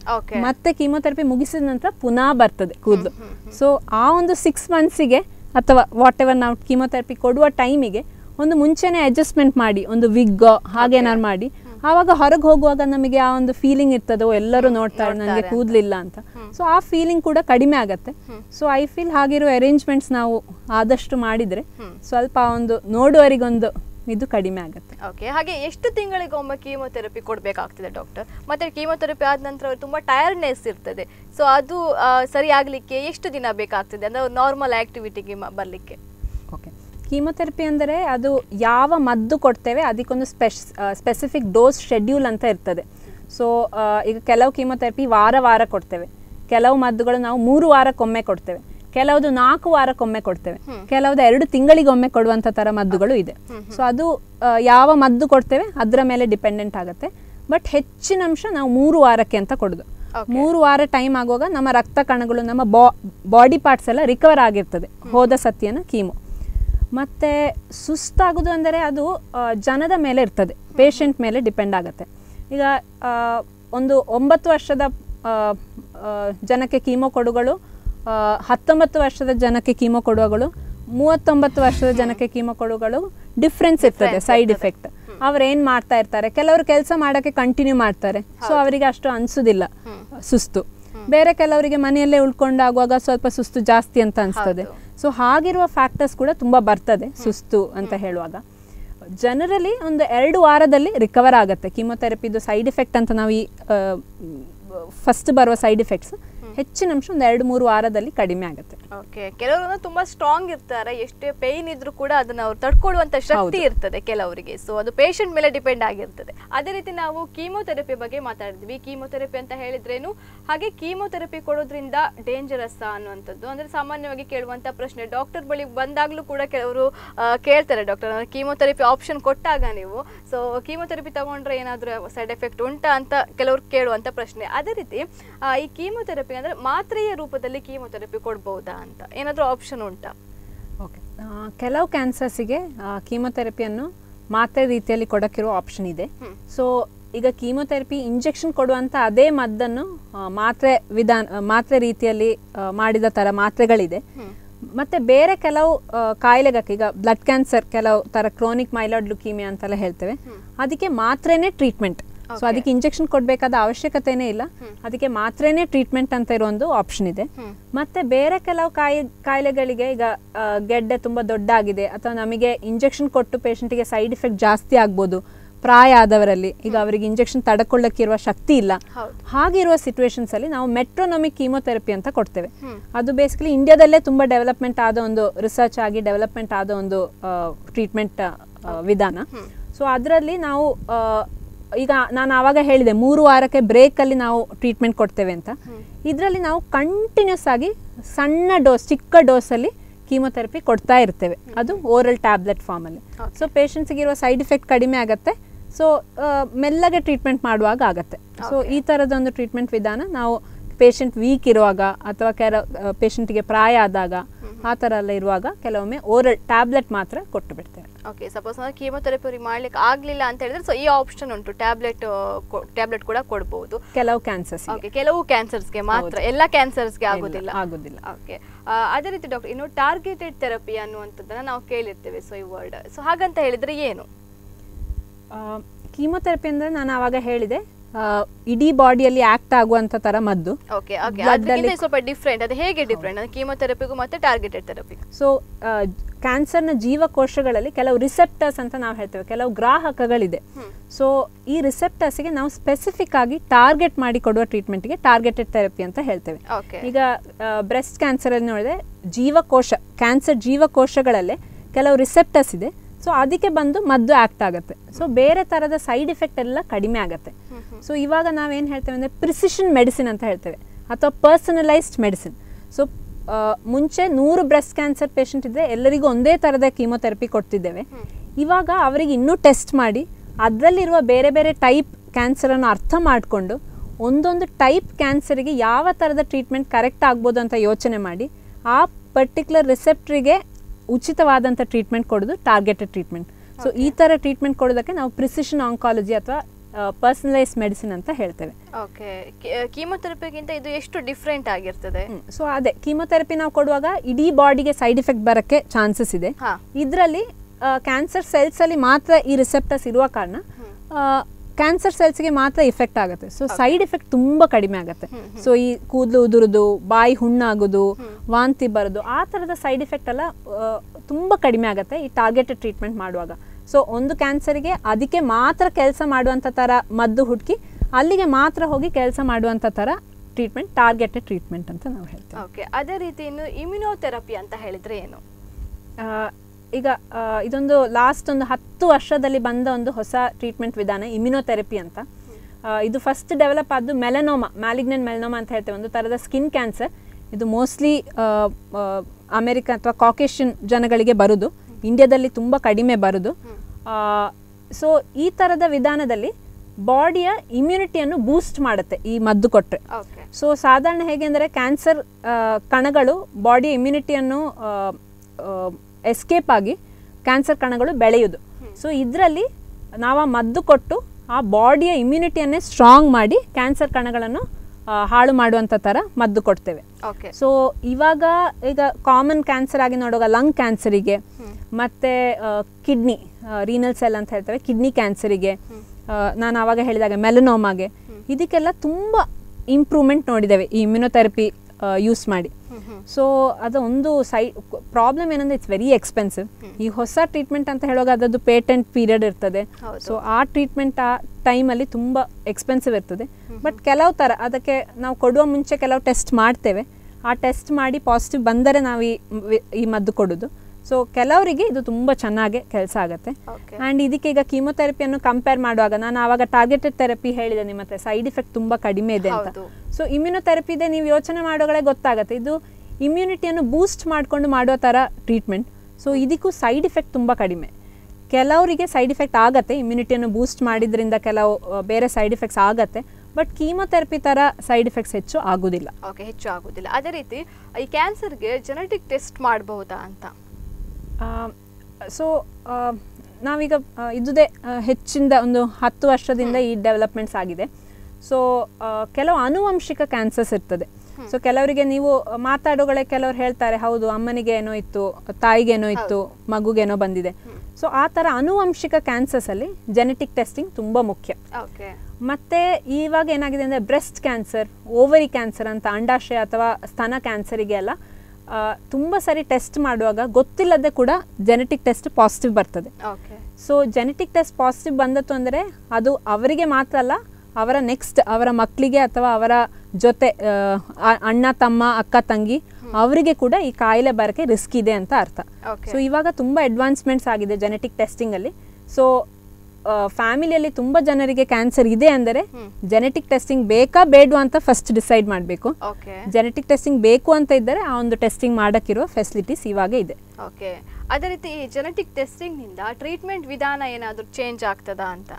ಮತ್ತೆ ಕೀಮೋಥೆರಪಿ ಮುಗಿಸಿದ ನಂತರ ಪುನಃ ಬರ್ತದೆ ಕೂದಲು. ಸೊ ಆ ಒಂದು 6 ಮಂತ್ಸಿಗೆ ಅಥವಾ ವಾಟ್ ಎವರ್ ನಾವು ಕೀಮೋಥೆರಪಿ ಕೊಡುವ ಟೈಮಿಗೆ ಒಂದು ಮುಂಚೆನೇ ಅಡ್ಜಸ್ಟ್ಮೆಂಟ್ ಮಾಡಿ ಒಂದು ವಿಗ್ಗೋ ಹಾಗೇನಾರು ಮಾಡಿ ಆವಾಗ ಹೊರಗೆ ಹೋಗುವಾಗ ನಮಗೆ ಆ ಒಂದು ಫೀಲಿಂಗ್ ಇರ್ತದೋ ಎಲ್ಲರೂ ನೋಡ್ತಾರೆ ನನಗೆ ಕೂದಲಿಲ್ಲ ಅಂತ. ಸೊ ಆ ಫೀಲಿಂಗ್ ಕೂಡ ಕಡಿಮೆ ಆಗುತ್ತೆ. ಸೊ ಐ ಫೀಲ್ ಹಾಗಿರೋ ಅರೇಂಜ್ಮೆಂಟ್ಸ್ ನಾವು ಆದಷ್ಟು ಮಾಡಿದರೆ ಸ್ವಲ್ಪ ಒಂದು ನೋಡುವರಿಗೊಂದು ಇದು ಕಡಿಮೆ ಆಗುತ್ತೆ. ಓಕೆ, ಹಾಗೆ ಎಷ್ಟು ತಿಂಗಳಿಗೊಮ್ಮೆ ಕೀಮೋಥೆರಪಿ ಕೊಡಬೇಕಾಗ್ತದೆ ಡಾಕ್ಟರ್? ಮತ್ತೆ ಕೀಮೋಥೆರಪಿ ಆದ ನಂತರ ಅವರು ತುಂಬ ಟಯರ್ಡ್ನೆಸ್ ಇರ್ತದೆ, ಸೊ ಅದು ಸರಿಯಾಗಲಿಕ್ಕೆ ಎಷ್ಟು ದಿನ ಬೇಕಾಗ್ತದೆ ಅಂದರೆ ನಾರ್ಮಲ್ ಆ್ಯಕ್ಟಿವಿಟಿಗೆ ಬರಲಿಕ್ಕೆ? ಓಕೆ, ಕೀಮೋಥೆರಪಿ ಅಂದರೆ ಅದು ಯಾವ ಮದ್ದು ಕೊಡ್ತೇವೆ ಅದಕ್ಕೊಂದು ಸ್ಪೆಸಿಫಿಕ್ ಡೋಸ್ ಶೆಡ್ಯೂಲ್ ಅಂತ ಇರ್ತದೆ. ಸೊ ಈಗ ಕೆಲವು ಕೀಮೋಥೆರಪಿ ವಾರ ವಾರ ಕೊಡ್ತೇವೆ, ಕೆಲವು ಮದ್ದುಗಳು ನಾವು 3 ವಾರಕ್ಕೊಮ್ಮೆ ಕೊಡ್ತೇವೆ, ಕೆಲವುದು 4 ವಾರಕ್ಕೊಮ್ಮೆ ಕೊಡ್ತೇವೆ, ಕೆಲವುದು 2 ತಿಂಗಳಿಗೊಮ್ಮೆ ಕೊಡುವಂಥ ಥರ ಮದ್ದುಗಳು ಇದೆ. ಸೊ ಅದು ಯಾವ ಮದ್ದು ಕೊಡ್ತೇವೆ ಅದರ ಮೇಲೆ ಡಿಪೆಂಡೆಂಟ್ ಆಗುತ್ತೆ. ಬಟ್ ಹೆಚ್ಚಿನ ಅಂಶ ನಾವು 3 ವಾರಕ್ಕೆ ಅಂತ ಕೊಡೋದು. 3 ವಾರ ಟೈಮ್ ಆಗುವಾಗ ನಮ್ಮ ರಕ್ತ ಕಣಗಳು ನಮ್ಮ ಬಾಡಿ ಪಾರ್ಟ್ಸ್ ಎಲ್ಲ ರಿಕವರ್ ಆಗಿರ್ತದೆ ಹೋದ ಸತ್ಯನ ಕೀಮೋ. ಮತ್ತು ಸುಸ್ತಾಗೋದು ಅಂದರೆ ಅದು ಜನದ ಮೇಲೆ ಇರ್ತದೆ, ಪೇಷಂಟ್ ಮೇಲೆ ಡಿಪೆಂಡ್ ಆಗುತ್ತೆ. ಈಗ ಒಂದು 9 ವರ್ಷದ ಜನಕ್ಕೆ ಕೀಮೋ ಕೊಡುಗಳು, 19 ವರ್ಷದ ಜನಕ್ಕೆ ಕೀಮೋ ಕೊಡುವಗಳು, 39 ವರ್ಷದ ಜನಕ್ಕೆ ಕೀಮೋ ಕೊಡುಗಳು ಡಿಫ್ರೆನ್ಸ್ ಇರ್ತದೆ ಸೈಡ್ ಇಫೆಕ್ಟ್. ಅವ್ರೇನು ಮಾಡ್ತಾ ಇರ್ತಾರೆ, ಕೆಲವರು ಕೆಲಸ ಮಾಡೋಕ್ಕೆ ಕಂಟಿನ್ಯೂ ಮಾಡ್ತಾರೆ, ಸೊ ಅವರಿಗೆ ಅಷ್ಟು ಅನಿಸೋದಿಲ್ಲ ಸುಸ್ತು. ಬೇರೆ ಕೆಲವರಿಗೆ ಮನೆಯಲ್ಲೇ ಉಳ್ಕೊಂಡಾಗುವಾಗ ಸ್ವಲ್ಪ ಸುಸ್ತು ಜಾಸ್ತಿ ಅಂತ ಅನಿಸ್ತದೆ. ಸೊ ಹಾಗಿರುವ ಫ್ಯಾಕ್ಟರ್ಸ್ ಕೂಡ ತುಂಬ ಬರ್ತದೆ ಸುಸ್ತು ಅಂತ ಹೇಳುವಾಗ. ಜನರಲಿ ಒಂದು 2 ವಾರದಲ್ಲಿ ರಿಕವರ್ ಆಗುತ್ತೆ ಕೀಮೋಥೆರಪಿದು ಸೈಡ್ ಇಫೆಕ್ಟ್ ಅಂತ ನಾವು ಈ ಫಸ್ಟ್ ಬರುವ ಸೈಡ್ ಇಫೆಕ್ಟ್ಸ್ ಹೆಚ್ಚಿನ ಅಂಶ ಒಂದು 2-3 ವಾರದಲ್ಲಿ ಕಡಿಮೆ ಆಗುತ್ತೆ. ಓಕೆ ಕೆಲವರು ತುಂಬಾ ಸ್ಟ್ರಾಂಗ್ ಇರ್ತಾರೆ ಎಷ್ಟು ಪೇನ್ ಇದ್ರೂ ಕೂಡ ಅದನ್ನ ಅವರು ತಡ್ಕೊಳ್ಳುವಂತ ಶಕ್ತಿ ಇರ್ತದೆ ಕೆಲವರಿಗೆ ಸೋ ಅದು ಪೇಷಂಟ್ ಮೇಲೆ ಡಿಪೆಂಡ್ ಆಗಿರ್ತದೆ ಅದೇ ರೀತಿ ನಾವು ಕೀಮೋಥೆರಪಿ ಬಗ್ಗೆ ಮಾತಾಡಿದ್ವಿ ಕೀಮೋಥೆರಪಿ ಅಂತ ಹೇಳಿದ್ರೇನು ಹಾಗೆ ಕೀಮೋಥೆರಪಿ ಕೊಡೋದ್ರಿಂದ ಡೇಂಜರಸ್ ಅನ್ನುವಂತದ್ದು ಅಂದ್ರೆ ಸಾಮಾನ್ಯವಾಗಿ ಕೇಳುವಂತ ಪ್ರಶ್ನೆ ಡಾಕ್ಟರ್ ಬಳಿ ಬಂದಾಗಲೂ ಕೂಡ ಕೆಲವರು ಕೇಳ್ತಾರೆ ಡಾಕ್ಟರ್ ಕೀಮೋಥೆರಪಿ ಆಪ್ಷನ್ ಕೊಟ್ಟಾಗ ನೀವು ಸೋ ಕೀಮೋಥೆರಪಿ ತಗೊಂಡ್ರೆ ಏನಾದರೂ ಸೈಡ್ ಎಫೆಕ್ಟ್ ಉಂಟಾ ಅಂತ ಕೆಲವರು ಕೇಳುವಂತ ಪ್ರಶ್ನೆ ಅದೇ ರೀತಿ ಈ ಕೀಮೋಥೆರಪಿ ಅಂದ್ರೆ ಮಾತ್ರೆಯ ರೂಪದಲ್ಲಿ ಕೀಮೋಥೆರಪಿ ಕೊಡಬಹುದು ಅಂತ ಏನಾದರೂ ಆಪ್ಷನ್ ಉಂಟಾ ಓಕೆ ಕೆಲವು ಕ್ಯಾನ್ಸರ್ಸ್ ಗೆ ಕೀಮೋಥೆರಪಿಯನ್ನು ಮಾತ್ರೆ ರೀತಿಯಲ್ಲಿ ಕೊಡಕಿರೋ ಆಪ್ಷನ್ ಇದೆ ಸೋ ಈಗ ಕೀಮೋಥೆರಪಿ ಇಂಜೆಕ್ಷನ್ ಕೊಡುವಂತ ಅದೇ ಮದ್ದನ್ನು ಮಾತ್ರೆ ವಿಧಾನ ಮಾತ್ರೆ ರೀತಿಯಲ್ಲಿ ಮಾಡಿದ ತರ ಮಾತ್ರೆಗಳಿದೆ ಮತ್ತೆ ಬೇರೆ ಕೆಲವು ಕಾಯಿಲೆಗಳಿಗೆ ಈಗ ಬ್ಲಡ್ ಕ್ಯಾನ್ಸರ್ ಕೆಲವು ತರ ಕ್ರಾನಿಕ್ ಮೈಲಾಯ್ಡ್ ಲ್ಯುಕೇಮಿಯಾ ಅಂತೆಲ್ಲ ಹೇಳ್ತೇವೆ ಅದಕ್ಕೆ ಮಾತ್ರೆನೇ ಟ್ರೀಟ್ಮೆಂಟ್ सो अदि इंजेक्शन कोडबेकाद आवश्यकते इल्ल अदक्के मात्रेने ट्रीटमेंट अंत इरोंदु ऑप्शन इदे मत्ते बेरे केलवु कायिलेगळिगे ईग गेड्डे तुंबा दोड्डागिदे अथवा नमगे इंजेक्शन कोट्टु पेशेंट गे साइड इफेक्ट जास्ति आगबहुदु प्राय आदवरल्लि ईग अवरिगे इंजेक्शन तडेकोळ्ळक्किरुव शक्ति इल्ल हागिरुव सिचुएशन्स अल्लि नावु मेट्रोनोमिक कीमोथेरपी अंत कोड्तेवे अदु बेसिकली इंडियादल्ले तुंबा डेवलपमेंट आद ओंदु रिसर्च आगि डेवलपमेंट आद ओंदु ट्रीटमेंट विधान सो अदरल्लि नावु ಈಗ ನಾನು ಆವಾಗ ಹೇಳಿದೆ 3 ವಾರಕ್ಕೆ ಬ್ರೇಕ್ ಅಲ್ಲಿ ನಾವು ಟ್ರೀಟ್ಮೆಂಟ್ ಕೊಡ್ತೇವೆ ಅಂತ ಇದರಲ್ಲಿ ನಾವು ಕಂಟಿನ್ಯೂಸ್ ಆಗಿ ಸಣ್ಣ ಡೋಸ್ ಚಿಕ್ಕ ಡೋಸ್ ಅಲ್ಲಿ ಕೀಮೋಥೆರಪಿ ಕೊಡ್ತಾ ಇರ್ತೇವೆ ಅದು ಓರಲ್ ಟ್ಯಾಬ್ಲೆಟ್ ಫಾರ್ಮ್ ಅಲ್ಲಿ ಸೋ ಪೇಷಂಟ್ಸ್ ಗೆ ಇರುವ ಸೈಡ್ ಎಫೆಕ್ಟ್ ಕಡಿಮೆ ಆಗುತ್ತೆ ಸೋ ಮೆಲ್ಲಗೆ ಟ್ರೀಟ್ಮೆಂಟ್ ಮಾಡುವಾಗ ಆಗುತ್ತೆ ಸೋ ಈ ತರದ ಒಂದು ಟ್ರೀಟ್ಮೆಂಟ್ ವಿಧಾನ ನಾವು ಪೇಷಂಟ್ ವೀಕ್ ಇರುವಾಗ ಅಥವಾ ಪೇಷಂಟ್ ಗೆ ಪ್ರಾಯ ಆದಾಗ ಆ ತರ ಎಲ್ಲ ಇರುವಾಗ ಕೆಲವೊಮ್ಮೆ ಓರಲ್ ಟ್ಯಾಬ್ಲೆಟ್ ಮಾತ್ರ ಕೊಟ್ಟು ಬಿಡ್ತಾರೆ ಓಕೆ ಸಪೋಸ್ ನಾನು ಕೀಮೋಥೆರಪಿ ಮಾಡ್ಲಿಕ್ಕೆ ಆಗಲಿಲ್ಲ ಅಂತ ಹೇಳಿದ್ರೆ ಸೋ ಈ ಆಪ್ಷನ್ ಉಂಟು ಟ್ಯಾಬ್ಲೆಟ್ ಕೂಡ ಕೊಡಬಹುದು ಕೆಲವು ಕ್ಯಾನ್ಸರ್ಸ್ ಓಕೆ ಕೆಲವು ಕ್ಯಾನ್ಸರ್ಸ್ ಗೆ ಮಾತ್ರ ಎಲ್ಲ ಕ್ಯಾನ್ಸರ್ಸ್ ಗೆ ಆಗೋದಿಲ್ಲ ಓಕೆ ಅದೇ ರೀತಿ ಡಾಕ್ಟರ್ ಇನ್ನು ಟಾರ್ಗೆಟೆಡ್ ಥೆರಪಿ ಅನ್ನುವಂತದನ್ನ ನಾವು ಕೇಳಿರ್ತೀವಿ ಸೋ ಈ ವರ್ಡ್ ಸೋ ಹಾಗಂತ ಹೇಳಿದ್ರೆ ಏನು ಕೀಮೋಥೆರಪಿ ಅಂದ್ರೆ ನಾನು ಆವಾಗ ಹೇಳಿದೆ ಇಡಿ ಬಾಡಿಯಲ್ಲಿ ಆಕ್ಟ್ ಆಗುವಂತ ತರ ಮದ್ದು ಓಕೆ ಓಕೆ ಅದಕ್ಕಿಂತ ಸ್ವಲ್ಪ ಡಿಫರೆಂಟ್ ಅದು ಹೇಗೆ ಡಿಫರೆಂಟ್ ಅಂದ್ರೆ ಕೀಮೋಥೆರಪಿಗೂ ಮತ್ತೆ ಟಾರ್ಗೆಟೆಡ್ ಥೆರಪಿ ಸೋ ಕ್ಯಾನ್ಸರ್ ನ ಜೀವಕೋಶಗಳಲ್ಲಿ ಕೆಲವು ರಿಸೆಪ್ಟರ್ಸ್ ಅಂತ ನಾವು ಹೇಳ್ತೇವೆ ಕೆಲವು ಗ್ರಾಹಕಗಳಿದೆ ಸೋ ಈ ರಿಸೆಪ್ಟರ್ಸ್ ಗೆ ನಾವು ಸ್ಪೆಸಿಫಿಕ್ ಆಗಿ ಟಾರ್ಗೆಟ್ ಮಾಡಿ ಕೊಡುವ ಟ್ರೀಟ್ಮೆಂಟ್ ಗೆ ಟಾರ್ಗೆಟೆಡ್ ಥೆರಪಿ ಅಂತ ಹೇಳ್ತೇವೆ ಈಗ ಬ್ರೆಸ್ಟ್ ಕ್ಯಾನ್ಸರ್ ಅಲ್ಲಿ ನೋಡಿದ್ರೆ ಜೀವಕೋಶ ಕ್ಯಾನ್ಸರ್ ಜೀವಕೋಶಗಳಲ್ಲಿ ಕೆಲವು ರಿಸೆಪ್ಟರ್ಸ್ ಇದೆ सो ಅದಕ್ಕೆ ಬಂದು ಮದ್ದು ಆಕ್ಟ್ ಆಗುತ್ತೆ सो ಬೇರೆ ತರದ ಸೈಡ್ ಎಫೆಕ್ಟ್ ಎಲ್ಲ ಕಡಿಮೆ ಆಗುತ್ತೆ सो ಇವಾಗ ನಾವು ಏನು ಹೇಳ್ತೇವೆ ಅಂದ್ರೆ ಪ್ರಿಸಿಷನ್ ಮೆಡಿಸಿನ್ ಅಂತ ಹೇಳ್ತೇವೆ ಅಥವಾ ಪರ್ಸನಲೈಸ್ಡ್ ಮೆಡಿಸಿನ್ सो ಮುಂಚೆ 100 ಬ್ರೆಸ್ಟ್ ಕ್ಯಾನ್ಸರ್ ಪೇಷಂಟ್ ಇದ್ರೆ ಎಲ್ಲರಿಗೂ ಒಂದೇ ತರದ ಕೀಮೋಥೆರಪಿ ಕೊಡ್ತಿದ್ದೇವೆ ಇವಾಗ ಅವರಿಗೆ ಇನ್ನೂ ಟೆಸ್ಟ್ ಮಾಡಿ ಅದರಲ್ಲಿ ಇರುವ ಬೇರೆ ಬೇರೆ ಟೈಪ್ ಕ್ಯಾನ್ಸರ್ ಅನ್ನು ಅರ್ಥ ಮಾಡ್ಕೊಂಡು ಒಂದೊಂದು ಟೈಪ್ ಕ್ಯಾನ್ಸರ್ ಗೆ ಯಾವ ತರದ ಟ್ರೀಟ್ಮೆಂಟ್ ಕರೆಕ್ಟ್ ಆಗಬಹುದು ಅಂತ ಯೋಚನೆ ಮಾಡಿ ಆ ಪರ್ಟಿಕ್ಯುಲರ್ ರಿಸೆಪ್ಟರ್ ಗೆ ಉಚಿತವಾದಂತ ಟ್ರೀಟ್ಮೆಂಟ್ ಕೊಡೋದು ಟಾರ್ಗೆಟೆಡ್ ಟ್ರೀಟ್ಮೆಂಟ್ ಸೋ ಈ ತರ ಟ್ರೀಟ್ಮೆಂಟ್ ಕೊಡೋದಕ್ಕೆ ನಾವು ಪ್ರಿಸಿಷನ್ ಆಂಕಾಲಜಿ ಅಥವಾ ಪರ್ಸನಲೈಸ್ಡ್ ಮೆಡಿಸಿನ್ ಅಂತ ಹೇಳ್ತೇವೆ ಓಕೆ ಕೀಮೋಥೆರಪಿಗಿಂತ ಇದು ಎಷ್ಟು ಡಿಫರೆಂಟ್ ಆಗಿರ್ತದೆ ಸೋ ಅದೇ ಕೀಮೋಥೆರಪಿ ನಾವು ಕೊಡುವಾಗ ಇಡಿ ಬಾಡಿಗೆ ಸೈಡ್ ಎಫೆಕ್ಟ್ ಬರಕ್ಕೆ ಚಾನ್ಸಸ್ ಇದೆ ಇದರಲ್ಲಿ ಕ್ಯಾನ್ಸರ್ ಸೆಲ್ಸ್ ಅಲ್ಲಿ ಮಾತ್ರ ಈ ರಿಸೆಪ್ಟರ್ಸ್ ಇರುವ ಕಾರಣ ಕ್ಯಾನ್ಸರ್ ಸೆಲ್ಸ್ ಗೆ ಮಾತ್ರ ಎಫೆಕ್ಟ್ ಆಗುತ್ತೆ ಸೋ ಸೈಡ್ ಎಫೆಕ್ಟ್ ತುಂಬಾ ಕಡಿಮೆ ಆಗುತ್ತೆ ಸೋ ಈ ಕೂದಲು ಉದುರುದು ಬಾಯಿ ಹುಣ್ಣಾಗೋದು ವಾಂತಿ ಬರೋದು ಆ ತರದ ಸೈಡ್ ಎಫೆಕ್ಟ್ ಎಲ್ಲ ತುಂಬಾ ಕಡಿಮೆ ಆಗುತ್ತೆ ಈ ಟಾರ್ಗೆಟೆಡ್ ಟ್ರೀಟ್ಮೆಂಟ್ ಮಾಡುವಾಗ ಸೋ ಒಂದು ಕ್ಯಾನ್ಸರ್ ಗೆ ಅದಕ್ಕೆ ಮಾತ್ರ ಕೆಲಸ ಮಾಡುವಂತ ತರ ಮದ್ದು ಹುಡುಕಿ ಅಲ್ಲಿಗೆ ಮಾತ್ರ ಹೋಗಿ ಕೆಲಸ ಮಾಡುವಂತ ತರ ಟ್ರೀಟ್ಮೆಂಟ್ ಟಾರ್ಗೆಟೆಡ್ ಟ್ರೀಟ್ಮೆಂಟ್ ಅಂತ ನಾವು ಹೇಳ್ತೀವಿ ಓಕೆ ಅದೇ ರೀತಿ ಇನ್ನು ಇಮ್ಯುನೋಥೆರಪಿ ಅಂತ ಹೇಳಿದ್ರೆ ಏನು ಈಗ ಇದೊಂದು ಲಾಸ್ಟ್ ಒಂದು 10 ವರ್ಷದಲ್ಲಿ ಬಂದ ಒಂದು ಹೊಸ ಟ್ರೀಟ್ಮೆಂಟ್ ವಿಧಾನ ಇಮ್ಯುನೋಥೆರಪಿ ಅಂತ ಇದು ಫಸ್ಟ್ ಡೆವಲಪ್ ಆದ್ದು ಮೆಲನೋಮಾ ಮ್ಯಾಲಿಗ್ನೆಂಟ್ ಮೆಲನೋಮಾ ಅಂತ ಹೇಳ್ತೇವೆ ಒಂದು ತರದ ಸ್ಕಿನ್ ಕ್ಯಾನ್ಸರ್ ಇದು ಮೋಸ್ಟ್ಲಿ ಅಮೆರಿಕಾ ಅಥವಾ ಕಾಕೇಶಿಯನ್ ಜನಗಳಿಗೆ ಬರುದು ಇಂಡಿಯಾದಲ್ಲಿ ತುಂಬಾ ಕಡಿಮೆ ಬರುದು ಸೋ ಈ ತರದ ವಿಧಾನದಲ್ಲಿ ಬಾಡಿಯ ಇಮ್ಯುನಿಟಿಯನ್ನು ಬೂಸ್ಟ್ ಮಾಡುತ್ತೆ ಈ ಮದ್ದು ಕೊಟ್ಟರೆ ಸೋ ಸಾಧಾರಣ ಹೇಗೆ ಅಂದರೆ ಕ್ಯಾನ್ಸರ್ ಕಣಗಳು ಬಾಡಿಯ ಇಮ್ಯುನಿಟಿಯನ್ನು ಎಸ್ಕೇಪ್ ಆಗಿ ಕ್ಯಾನ್ಸರ್ ಕಣಗಳು ಬೆಳೆಯುವುದು ಸೋ ಇದರಲ್ಲಿ ನಾವು ಮದ್ದು ಕೊಟ್ಟು ಆ ಬಾಡಿಯ ಇಮ್ಯುನಿಟಿಯನ್ನೇ ಸ್ಟ್ರಾಂಗ್ ಮಾಡಿ ಕ್ಯಾನ್ಸರ್ ಕಣಗಳನ್ನು ಹಾಳು ಮಾಡುವಂತ ತರ ಮದ್ದು ಕೊಡ್ತೇವೆ ಸೋ ಇವಾಗ ಈಗ ಕಾಮನ್ ಕ್ಯಾನ್ಸರ್ ಆಗಿ ನೋಡುವಾಗ ಲಂಗ್ ಕ್ಯಾನ್ಸರಿಗೆ ಮತ್ತೆ ಕಿಡ್ನಿ ರೀನಲ್ ಸೆಲ್ ಅಂತ ಹೇಳ್ತೇವೆ ಕಿಡ್ನಿ ಕ್ಯಾನ್ಸರಿಗೆ ನಾನು ಆವಾಗ ಹೇಳಿದಾಗ ಮೆಲನೋಮಾಗೆ ಇದಕ್ಕೆಲ್ಲ ತುಂಬಾ ಇಂಪ್ರೂವ್ಮೆಂಟ್ ನೋಡಿದ್ದೇವೆ ಈ ಇಮ್ಯುನೋಥೆರಪಿ ಯೂಸ್ ಮಾಡಿ ಸೋ ಅದೊಂದು ಸೈಡ್ ಪ್ರಾಬ್ಲಮ್ ಏನಂದ್ರೆ ಇಟ್ಸ್ ವೆರಿ ಎಕ್ಸ್ಪೆನ್ಸಿವ್ ಈ ಹೊಸ ಟ್ರೀಟ್ಮೆಂಟ್ ಅಂತ ಹೇಳುವಾಗ ಅದರದ್ದು ಪೇಟೆಂಟ್ ಪೀರಿಯಡ್ ಇರ್ತದೆ ಸೋ ಆ ಟ್ರೀಟ್ಮೆಂಟ್ ಆ ಟೈಮಲ್ಲಿ ತುಂಬ ಎಕ್ಸ್ಪೆನ್ಸಿವ್ ಇರ್ತದೆ ಬಟ್ ಕೆಲವು ಥರ ಅದಕ್ಕೆ ನಾವು ಕೊಡುವ ಮುಂಚೆ ಕೆಲವು ಟೆಸ್ಟ್ ಮಾಡ್ತೇವೆ आ टेस्ट माडि पॉजिटिव बंदरे नावु ई मद्दु कोडोदु। सो ಕೆಲವರಿಗೆ ಇದು ತುಂಬಾ ಚೆನ್ನಾಗಿ ಕೆಲಸ ಆಗುತ್ತೆ ಅಂಡ್ ಇದಕ್ಕೆ ಈಗ ಕೀಮೋಥೆರಪಿಯನ್ನು ಕಂಪೇರ್ ಮಾಡುವಾಗ ನಾನು ಆವಾಗ ಟಾರ್ಗೆಟೆಡ್ ಥೆರಪಿ ಹೇಳಿದೆ ನಿಮ್ಮತ್ರ ಸೈಡ್ ಇಫೆಕ್ಟ್ ತುಂಬಾ ಕಡಿಮೆ ಇದೆ ಅಂತ। ಸೋ ಇಮ್ಯುನೋಥೆರಪಿ ಇದೆ ನೀವು ಯೋಚನೆ ಮಾಡೋಗಳೇ ಗೊತ್ತಾಗುತ್ತೆ ಇದು ಇಮ್ಯುನಿಟಿಯನ್ನು ಬೂಸ್ಟ್ ಮಾಡ್ಕೊಂಡು ಮಾಡೋ ತರ ಟ್ರೀಟ್ಮೆಂಟ್। ಸೋ ಇದಕ್ಕೂ ಸೈಡ್ ಇಫೆಕ್ಟ್ ತುಂಬಾ ಕಡಿಮೆ, ಕೆಲವರಿಗೆ ಸೈಡ್ ಇಫೆಕ್ಟ್ ಆಗುತ್ತೆ ಇಮ್ಯುನಿಟಿಯನ್ನು ಬೂಸ್ಟ್ ಮಾಡಿದ್ರಿಂದ ಕೆಲವು ಬೇರೆ ಸೈಡ್ ಇಫೆಕ್ಟ್ಸ್ ಆಗುತ್ತೆ बट कीमोथेरपी तर सैड इफेक्ट्स आगोदिल्ल। अदे रीति कैंसर गे जेनेटिक टेस्ट माडबहुदा अंत सो नावीग इदुदे हेच्चिंद ओंदु 10 वर्षदिंद ई डेवलपमेंट्स आगिदे। सो केलव आनुवंशिक कैंसर्स इर्तदे। सो ಕೆಲವರಿಗೆ ನೀವು ಮಾತಾಡೋಗಳೇ ಕೆಲವರು ಹೇಳ್ತಾರೆ ಹೌದು ಅಮ್ಮನಿಗೆ ಏನೋ ಇತ್ತು ತಾಯಿಗೆ ಏನೋ ಇತ್ತು ಮಗುಗೆ ಏನೋ ಬಂದಿದೆ। ಸೋ ಆ ತರ ಅನುವಂಶಿಕ ಕ್ಯಾನ್ಸರ್ಸ್ ಅಲ್ಲಿ ಜೆನೆಟಿಕ್ ಟೆಸ್ಟಿಂಗ್ ತುಂಬಾ ಮುಖ್ಯ। ಓಕೆ ಮತ್ತೆ ಇವಾಗ ಏನಾಗಿದೆ ಅಂದ್ರೆ ಬ್ರೆಸ್ಟ್ ಕ್ಯಾನ್ಸರ್, ಓವರಿ ಕ್ಯಾನ್ಸರ್ ಅಂತ ಅಂಡಾಶಯ ಅಥವಾ ಸ್ತನ ಕ್ಯಾನ್ಸರ್ ಗೆ ಅಲ್ಲ ತುಂಬಾ ಸರಿ ಟೆಸ್ಟ್ ಮಾಡುವಾಗ ಗೊತ್ತಿಲ್ಲದೆ ಕೂಡ ಜೆನೆಟಿಕ್ ಟೆಸ್ಟ್ ಪಾಸಿಟಿವ್ ಬರ್ತದೆ। Okay so genetic test positive ಬಂದತ್ತು ಅಂದ್ರೆ ಅದು ಅವರಿಗೆ ಮಾತ್ರ ಅಲ್ಲ ಅವರ ನೆಕ್ಸ್ಟ್ ಅವರ ಮಕ್ಕಳಿಗೆ ಅಥವಾ ಅವರ ಜೊತೆ ಅಣ್ಣ ತಮ್ಮ ಅಕ್ಕ ತಂಗಿ ಅವರಿಗೆ ಕೂಡ ಈ ಕಾಯಿಲೆ ಬರಕ್ಕೆ ರಿಸ್ಕ್ ಇದೆ ಅಂತ ಅರ್ಥ। ಸೋ ಇವಾಗ ತುಂಬಾ ಅಡ್ವಾನ್ಸ್ಮೆಂಟ್ಸ್ ಆಗಿದೆ ಜೆನೆಟಿಕ್ ಟೆಸ್ಟಿಂಗ್ ಅಲ್ಲಿ। ಸೋ ಫ್ಯಾಮಿಲಿಯಲ್ಲಿ ತುಂಬಾ ಜನರಿಗೆ ಕ್ಯಾನ್ಸರ್ ಇದೆ ಅಂದರೆ ಜೆನೆಟಿಕ್ ಟೆಸ್ಟಿಂಗ್ ಬೇಕಾ ಬೇಡವಾ ಅಂತ ಫಸ್ಟ್ ಡಿಸೈಡ್ ಮಾಡಬೇಕು। ಜೆನೆಟಿಕ್ ಟೆಸ್ಟಿಂಗ್ ಬೇಕು ಅಂತ ಇದ್ದರೆ ಆ ಒಂದು ಟೆಸ್ಟಿಂಗ್ ಮಾಡಕ್ಕಿರುವ ಫೆಸಿಲಿಟೀಸ್ ಇವಾಗ ಇದೆ। ಓಕೆ ಅದೇ ರೀತಿ ಈ ಜೆನೆಟಿಕ್ ಟೆಸ್ಟಿಂಗ್ ನಿಂದ ಟ್ರೀಟ್ಮೆಂಟ್ ವಿಧಾನ ಏನಾದರೂ ಚೇಂಜ್ ಆಗ್ತದಾ ಅಂತ।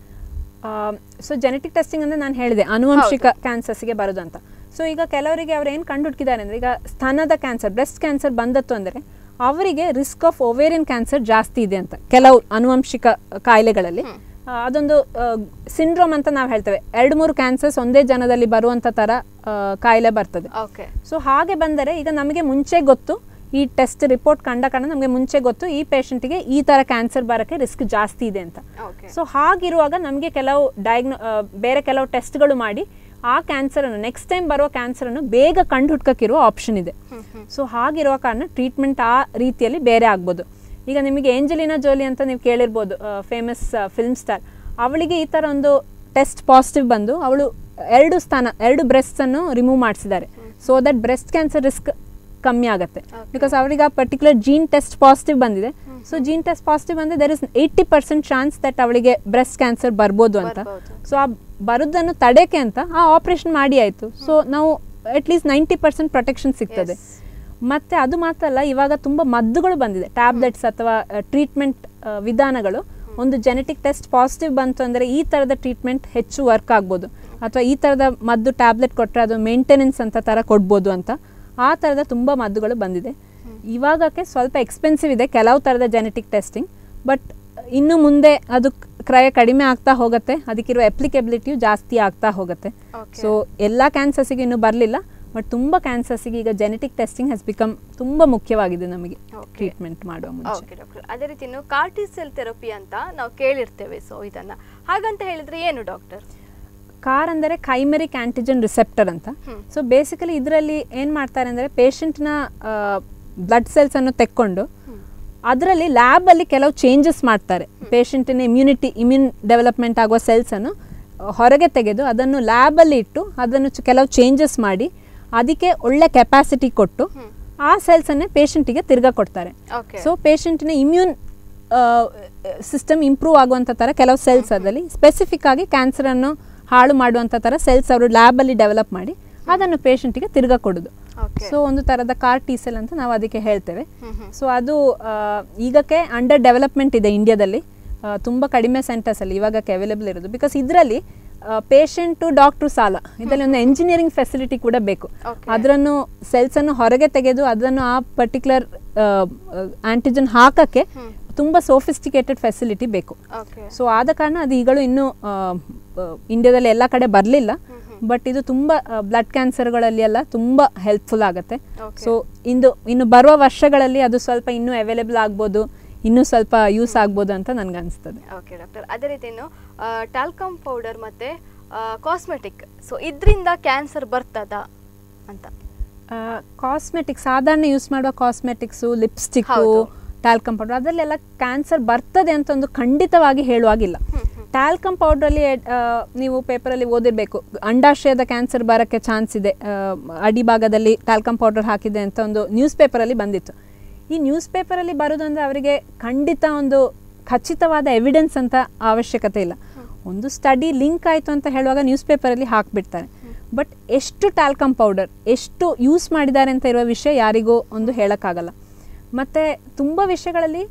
सो जेनेटिक टेस्टिंग अंदर नान हेळिदे आनुवंशिक कैंसर्स गे बरोदु अंत। सो ಈಗ ಕೆಲವರಿಗೆ ಅವರು ಏನು ಕಂಡುಹಿಡಿದಿದ್ದಾರೆ ಅಂದ್ರೆ ಈಗ ಸ್ತನದ ಕ್ಯಾನ್ಸರ್ ಬ್ರೆಸ್ಟ್ ಕ್ಯಾನ್ಸರ್ ಬಂದತ್ತು ಅಂದ್ರೆ ಅವರಿಗೆ ರಿಸ್ಕ್ ಆಫ್ ಓವೇರಿಯನ್ ಕ್ಯಾನ್ಸರ್ ಜಾಸ್ತಿ ಇದೆ ಅಂತ ಕೆಲವು ಆನುವಂಶಿಕ ಕಾಯಿಲೆಗಳಲ್ಲಿ। ಅದೊಂದು ಸಿಂಡ್ರೋಮ್ ಅಂತ ನಾವು ಹೇಳ್ತೇವೆ, ಎರಡು ಮೂರು ಕ್ಯಾನ್ಸರ್ಸ್ ಒಂದೇ ಜನದಲ್ಲಿ ಬರುವಂತ ತರ ಕಾಯಿಲೆ ಬರ್ತದೆ। ಓಕೆ ಸೋ ಹಾಗೆ ಬಂದರೆ ಈಗ ನಮಗೆ ಮುಂಚೆ ಗೊತ್ತು ಈ ಟೆಸ್ಟ್ ರಿಪೋರ್ಟ್ ಕಂಡ ನಮಗೆ ಮುಂಚೆ ಗೊತ್ತು ಈ ಪೇಷಂಟ್ ಗೆ ಈ ತರ ಕ್ಯಾನ್ಸರ್ ಬರಕ್ಕೆ ರಿಸ್ಕ್ ಜಾಸ್ತಿ ಇದೆ ಅಂತ। ಸೋ ಹಾಗಿರುವಾಗ ನಮಗೆ ಕೆಲವು ಬೇರೆ ಕೆಲವು ಟೆಸ್ಟ್ ಗಳು ಮಾಡಿ ಆ ಕ್ಯಾನ್ಸರ್ ಅನ್ನು ನೆಕ್ಸ್ಟ್ ಟೈಮ್ ಬರೋ ಕ್ಯಾನ್ಸರ್ ಅನ್ನು ಬೇಗ ಕಂಡುಹಿಡಕಕ್ಕಿರುವ ಆಪ್ಷನ್ ಇದೆ। ಸೋ ಹಾಗಿರುವ ಕಾರಣ ಟ್ರೀಟ್ಮೆಂಟ್ ಆ ರೀತಿಯಲ್ಲಿ ಬೇರೆ ಆಗಬಹುದು। ಈಗ ನಿಮಗೆ ಏಂಜಲಿನಾ ಜೋಲಿ ಅಂತ ನೀವು ಕೇಳಿರಬಹುದು, ಫೇಮಸ್ ಫಿಲ್ಮ್ ಸ್ಟಾರ್, ಅವಳಿಗೆ ಈ ತರ ಒಂದು ಟೆಸ್ಟ್ ಪಾಸಿಟಿವ್ ಬಂದು ಅವಳು ಎರಡು ಬ್ರೆಸ್ಟ್ ಅನ್ನು ರಿಮೂವ್ ಮಾಡಿಸಿದ್ದಾರೆ so that breast cancer risk कमी आगते बिकॉज आ पर्टिक्युलर जीन टेस्ट पॉजिटिव बंदिदे। सो जीन टेस्ट पॉजिटिव बंदिदे देयर इज 80% चांस दैट अवळिगे ब्रेस्ट कैंसर बरबोदु अंत। सो आ बरोदन्नु तडेके अंत आ ऑपरेशन माडि आयितु। सो नावु एटलीस्ट 90% प्रोटेक्शन सिगुत्तदे। मत्ते अदु मात्र अल्ल इवाग तुम्बा मद्दुगळु बंदिदे, टैब्लेट्स अथवा ट्रीटमेंट विधानगळु। ಒಂದು ಜೆನೆಟಿಕ್ ಟೆಸ್ಟ್ ಪಾಸಿಟಿವ್ ಬಂತು ಅಂದ್ರೆ ಈ ತರದ ಟ್ರೀಟ್ಮೆಂಟ್ ಹೆಚ್ಚು ವರ್ಕ್ ಆಗಬಹುದು ಅಥವಾ ಈ ತರದ ಮದ್ದು ಟ್ಯಾಬ್ಲೆಟ್ ಕೊಟ್ಟರೆ ಅದು ಮೇಂಟೆನೆನ್ಸ್ ಅಂತ ತರ ಕೊಡಬಹುದು ಅಂತ ಆ ತರದ ತುಂಬಾ ಮದ್ದುಗಳು ಬಂದಿದೆ। ಇವಾಗಕ್ಕೆ ಸ್ವಲ್ಪ ಎಕ್ಸ್ಪೆನ್ಸಿವ್ ಇದೆ ಕೆಲವು ತರದ ಜೆನೆಟಿಕ್ ಟೆಸ್ಟಿಂಗ್, ಬಟ್ ಇನ್ನು ಮುಂದೆ ಅದು ಕ್ರಯ ಕಡಿಮೆ ಆಗ್ತಾ ಹೋಗುತ್ತೆ, ಅದಕ್ಕಿರುವ ಅಪ್ಲಿಕಬಿಲಿಟಿಯು ಜಾಸ್ತಿ ಆಗ್ತಾ ಹೋಗುತ್ತೆ। ಸೋ ಎಲ್ಲಾ ಕ್ಯಾನ್ಸರ್ಸ್ ಗೆ ಇನ್ನು ಬರಲಿಲ್ಲ ಬಟ್ ತುಂಬಾ ಕ್ಯಾನ್ಸರ್ಸ್ ಗೆ ಈಗ ಜೆನೆಟಿಕ್ ಟೆಸ್ಟಿಂಗ್ ಹ್ಯಾಸ್ ಬಿಕಮ್ ತುಂಬಾ ಮುಖ್ಯವಾಗಿದೆ ನಮಗೆ ಟ್ರೀಟ್ಮೆಂಟ್ ಮಾಡುವ ಮುಂಚೆ। ಓಕೆ ಡಾಕ್ಟರ್, ಅದೇ ರೀತಿ ಇನ್ನು ಕಾರ್ಟಿ ಸೆಲ್ ಥೆರಪಿ ಅಂತ ನಾವು ಕೇಳಿರ್ತೇವೆ, ಸೋ ಇದನ್ನ ಹಾಗಂತ ಹೇಳಿದ್ರೆ ಏನು ಡಾಕ್ಟರ್? कार अंदर काइमेरिक आंटिजन रिसेप्टर अंत। सो बेसिकली इदरल्ली एनु माड्तारे अंद्रे पेशेंटन ब्लड सेल्स अन्नु तेक्कोंडु अदरल्ली ಲ್ಯಾಬ್ ಅಲ್ಲಿ ಕೆಲವು ಚೇಂಜಸ್ ಮಾಡ್ತಾರೆ। ಪೇಷಂಟಿನ ಇಮ್ಯೂನ್ ಡೆವಲಪ್ಮೆಂಟ್ ಆಗುವ ಸೆಲ್ಸ್ ಅನ್ನು ಹೊರಗೆ ತೆಗೆದು ಅದನ್ನು ಲ್ಯಾಬ್ ಅಲ್ಲಿ ಇಟ್ಟು ಅದನ್ನು ಕೆಲವು ಚೇಂಜಸ್ ಮಾಡಿ ಅದಕ್ಕೆ ಒಳ್ಳೆ ಕೆಪಾಸಿಟಿ ಕೊಟ್ಟು ಆ ಸೆಲ್ಸ್ ಅನ್ನು ಪೇಷಂಟಿಗೆ ತಿರ್ಗಾ ಕೊಡ್ತಾರೆ। ಸೋ ಪೇಷಂಟಿನ ಇಮ್ಯೂನ್ ಸಿಸ್ಟಮ್ ಇಂಪ್ರೂವ್ ಆಗುವಂತ ತರ ಕೆಲವು ಸೆಲ್ಸ್ ಅದರಲ್ಲಿ ಸ್ಪೆಸಿಫಿಕ್ ಆಗಿ ಕ್ಯಾನ್ಸರ್ ಅನ್ನು ಹಾಳು ಮಾಡುವಂತ ತರ ಸೆಲ್ಸ್ ಅವರು ಲ್ಯಾಬ್ ಅಲ್ಲಿ ಡೆವಲಪ್ ಮಾಡಿ ಅದನ್ನು ಪೇಷಂಟ್ ಗೆ ತಿರ್ಗಾ ಕೊಡೋದು। ಸೋ ಒಂದು ತರದ ಕಾರ್ ಟಿ ಸೆಲ್ ಅಂತ ನಾವು ಅದಕ್ಕೆ ಹೇಳ್ತೇವೆ। ಸೋ ಅದು ಈಗಕ್ಕೆ ಅಂಡರ್ ಡೆವಲಪ್ಮೆಂಟ್ ಇದೆ ಇಂಡಿಯಾದಲ್ಲಿ, ತುಂಬಾ ಕಡಿಮೆ ಸೆಂಟರ್ಸ್ ಅಲ್ಲಿ ಇವಾಗಕ್ಕೆ ಅವೈಲೇಬಲ್ ಇರೋದು ಬಿಕಾಸ್ ಇದರಲ್ಲಿ ಪೇಷಂಟ್ ಟು ಡಾಕ್ಟರ್ ಸಾಲ, ಇದರಲ್ಲಿ ಒಂದು ಎಂಜಿನಿಯರಿಂಗ್ ಫೆಸಿಲಿಟಿ ಕೂಡ ಬೇಕು। ಅದರನ್ನು ಸೆಲ್ಸ್ ಅನ್ನು ಹೊರಗೆ ತೆಗೆದು ಅದನ್ನು ಆ ಪರ್ಟಿಕ್ಯುಲರ್ ಆಂಟಿಜನ್ ಹಾಕಕ್ಕೆ ತುಂಬಾ ಸೋಫಿಸ್ಟಿಕೇಟೆಡ್ ಫೆಸಿಲಿಟಿ ಬೇಕು। ಸೋ ಆದ ಕಾರಣ ಅದು ಈಗಲೂ ಇನ್ನು ಇಂಡಿಯಾದಲ್ಲಿ ಎಲ್ಲ ಕಡೆ ಬರಲಿಲ್ಲ ಬಟ್ ಇದು ತುಂಬಾ ಬ್ಲಡ್ ಕ್ಯಾನ್ಸರ್ಗಳಲ್ಲಿ ಎಲ್ಲ ತುಂಬಾ ಹೆಲ್ಪ್ಫುಲ್ ಆಗುತ್ತೆ। ಸೋ ಇನ್ನು ಬರುವ ವರ್ಷಗಳಲ್ಲಿ ಅದು ಸ್ವಲ್ಪ ಇನ್ನೂ ಅವೈಲೇಬಲ್ ಆಗ್ಬೋದು, ಇನ್ನೂ ಸ್ವಲ್ಪ ಯೂಸ್ ಆಗ್ಬೋದು ಅಂತ ನನಗೆ ಅನಿಸ್ತದೆ। ಓಕೆ ಡಾಕ್ಟರ್, ಅದೇ ರೀತಿ ಇನ್ನು ಟಾಲ್ಕಮ್ ಪೌಡರ್ ಮತ್ತೆ ಕಾಸ್ಮೆಟಿಕ್, ಸೋ ಇದರಿಂದ ಕ್ಯಾನ್ಸರ್ ಬರ್ತದಾ ಅಂತ? ಕಾಸ್ಮೆಟಿಕ್ಸ್ ಸಾಧಾರಣ ಯೂಸ್ ಮಾಡುವ ಕಾಸ್ಮೆಟಿಕ್ಸ್ ಲಿಪ್ಸ್ಟಿಕ್ ಟಾಲ್ಕಮ್ ಪೌಡರ್ ಅದರಲ್ಲೆಲ್ಲ ಕ್ಯಾನ್ಸರ್ ಬರ್ತದೆ ಅಂತ ಒಂದು ಖಂಡಿತವಾಗಿ ಹೇಳುವಾಗಿಲ್ಲ। ಟ್ಯಾಲ್ಕಮ್ ಪೌಡರಲ್ಲಿ ನೀವು ಪೇಪರಲ್ಲಿ ಓದಿರಬೇಕು ಅಂಡಾಶಯದ ಕ್ಯಾನ್ಸರ್ ಬರಕ್ಕೆ ಚಾನ್ಸ್ ಇದೆ ಅಡಿ ಭಾಗದಲ್ಲಿ ಟ್ಯಾಲ್ಕಮ್ ಪೌಡರ್ ಹಾಕಿದೆ ಅಂತ ಒಂದು ನ್ಯೂಸ್ ಪೇಪರಲ್ಲಿ ಬಂದಿತ್ತು। ಈ ನ್ಯೂಸ್ ಪೇಪರಲ್ಲಿ ಬರೋದಂದ್ರೆ ಅವರಿಗೆ ಖಂಡಿತ ಒಂದು ಖಚಿತವಾದ ಎವಿಡೆನ್ಸ್ ಅಂತ ಅವಶ್ಯಕತೆ ಇಲ್ಲ। ಒಂದು ಸ್ಟಡಿ ಲಿಂಕ್ ಆಯಿತು ಅಂತ ಹೇಳುವಾಗ ನ್ಯೂಸ್ ಪೇಪರಲ್ಲಿ ಹಾಕಿಬಿಡ್ತಾರೆ, ಬಟ್ ಎಷ್ಟು ಟ್ಯಾಲ್ಕಮ್ ಪೌಡರ್ ಎಷ್ಟು ಯೂಸ್ ಮಾಡಿದ್ದಾರೆ ಅಂತ ಇರುವ ವಿಷಯ ಯಾರಿಗೂ ಒಂದು ಹೇಳೋಕ್ಕಾಗಲ್ಲ। ಮತ್ತು ತುಂಬ ವಿಷಯಗಳಲ್ಲಿ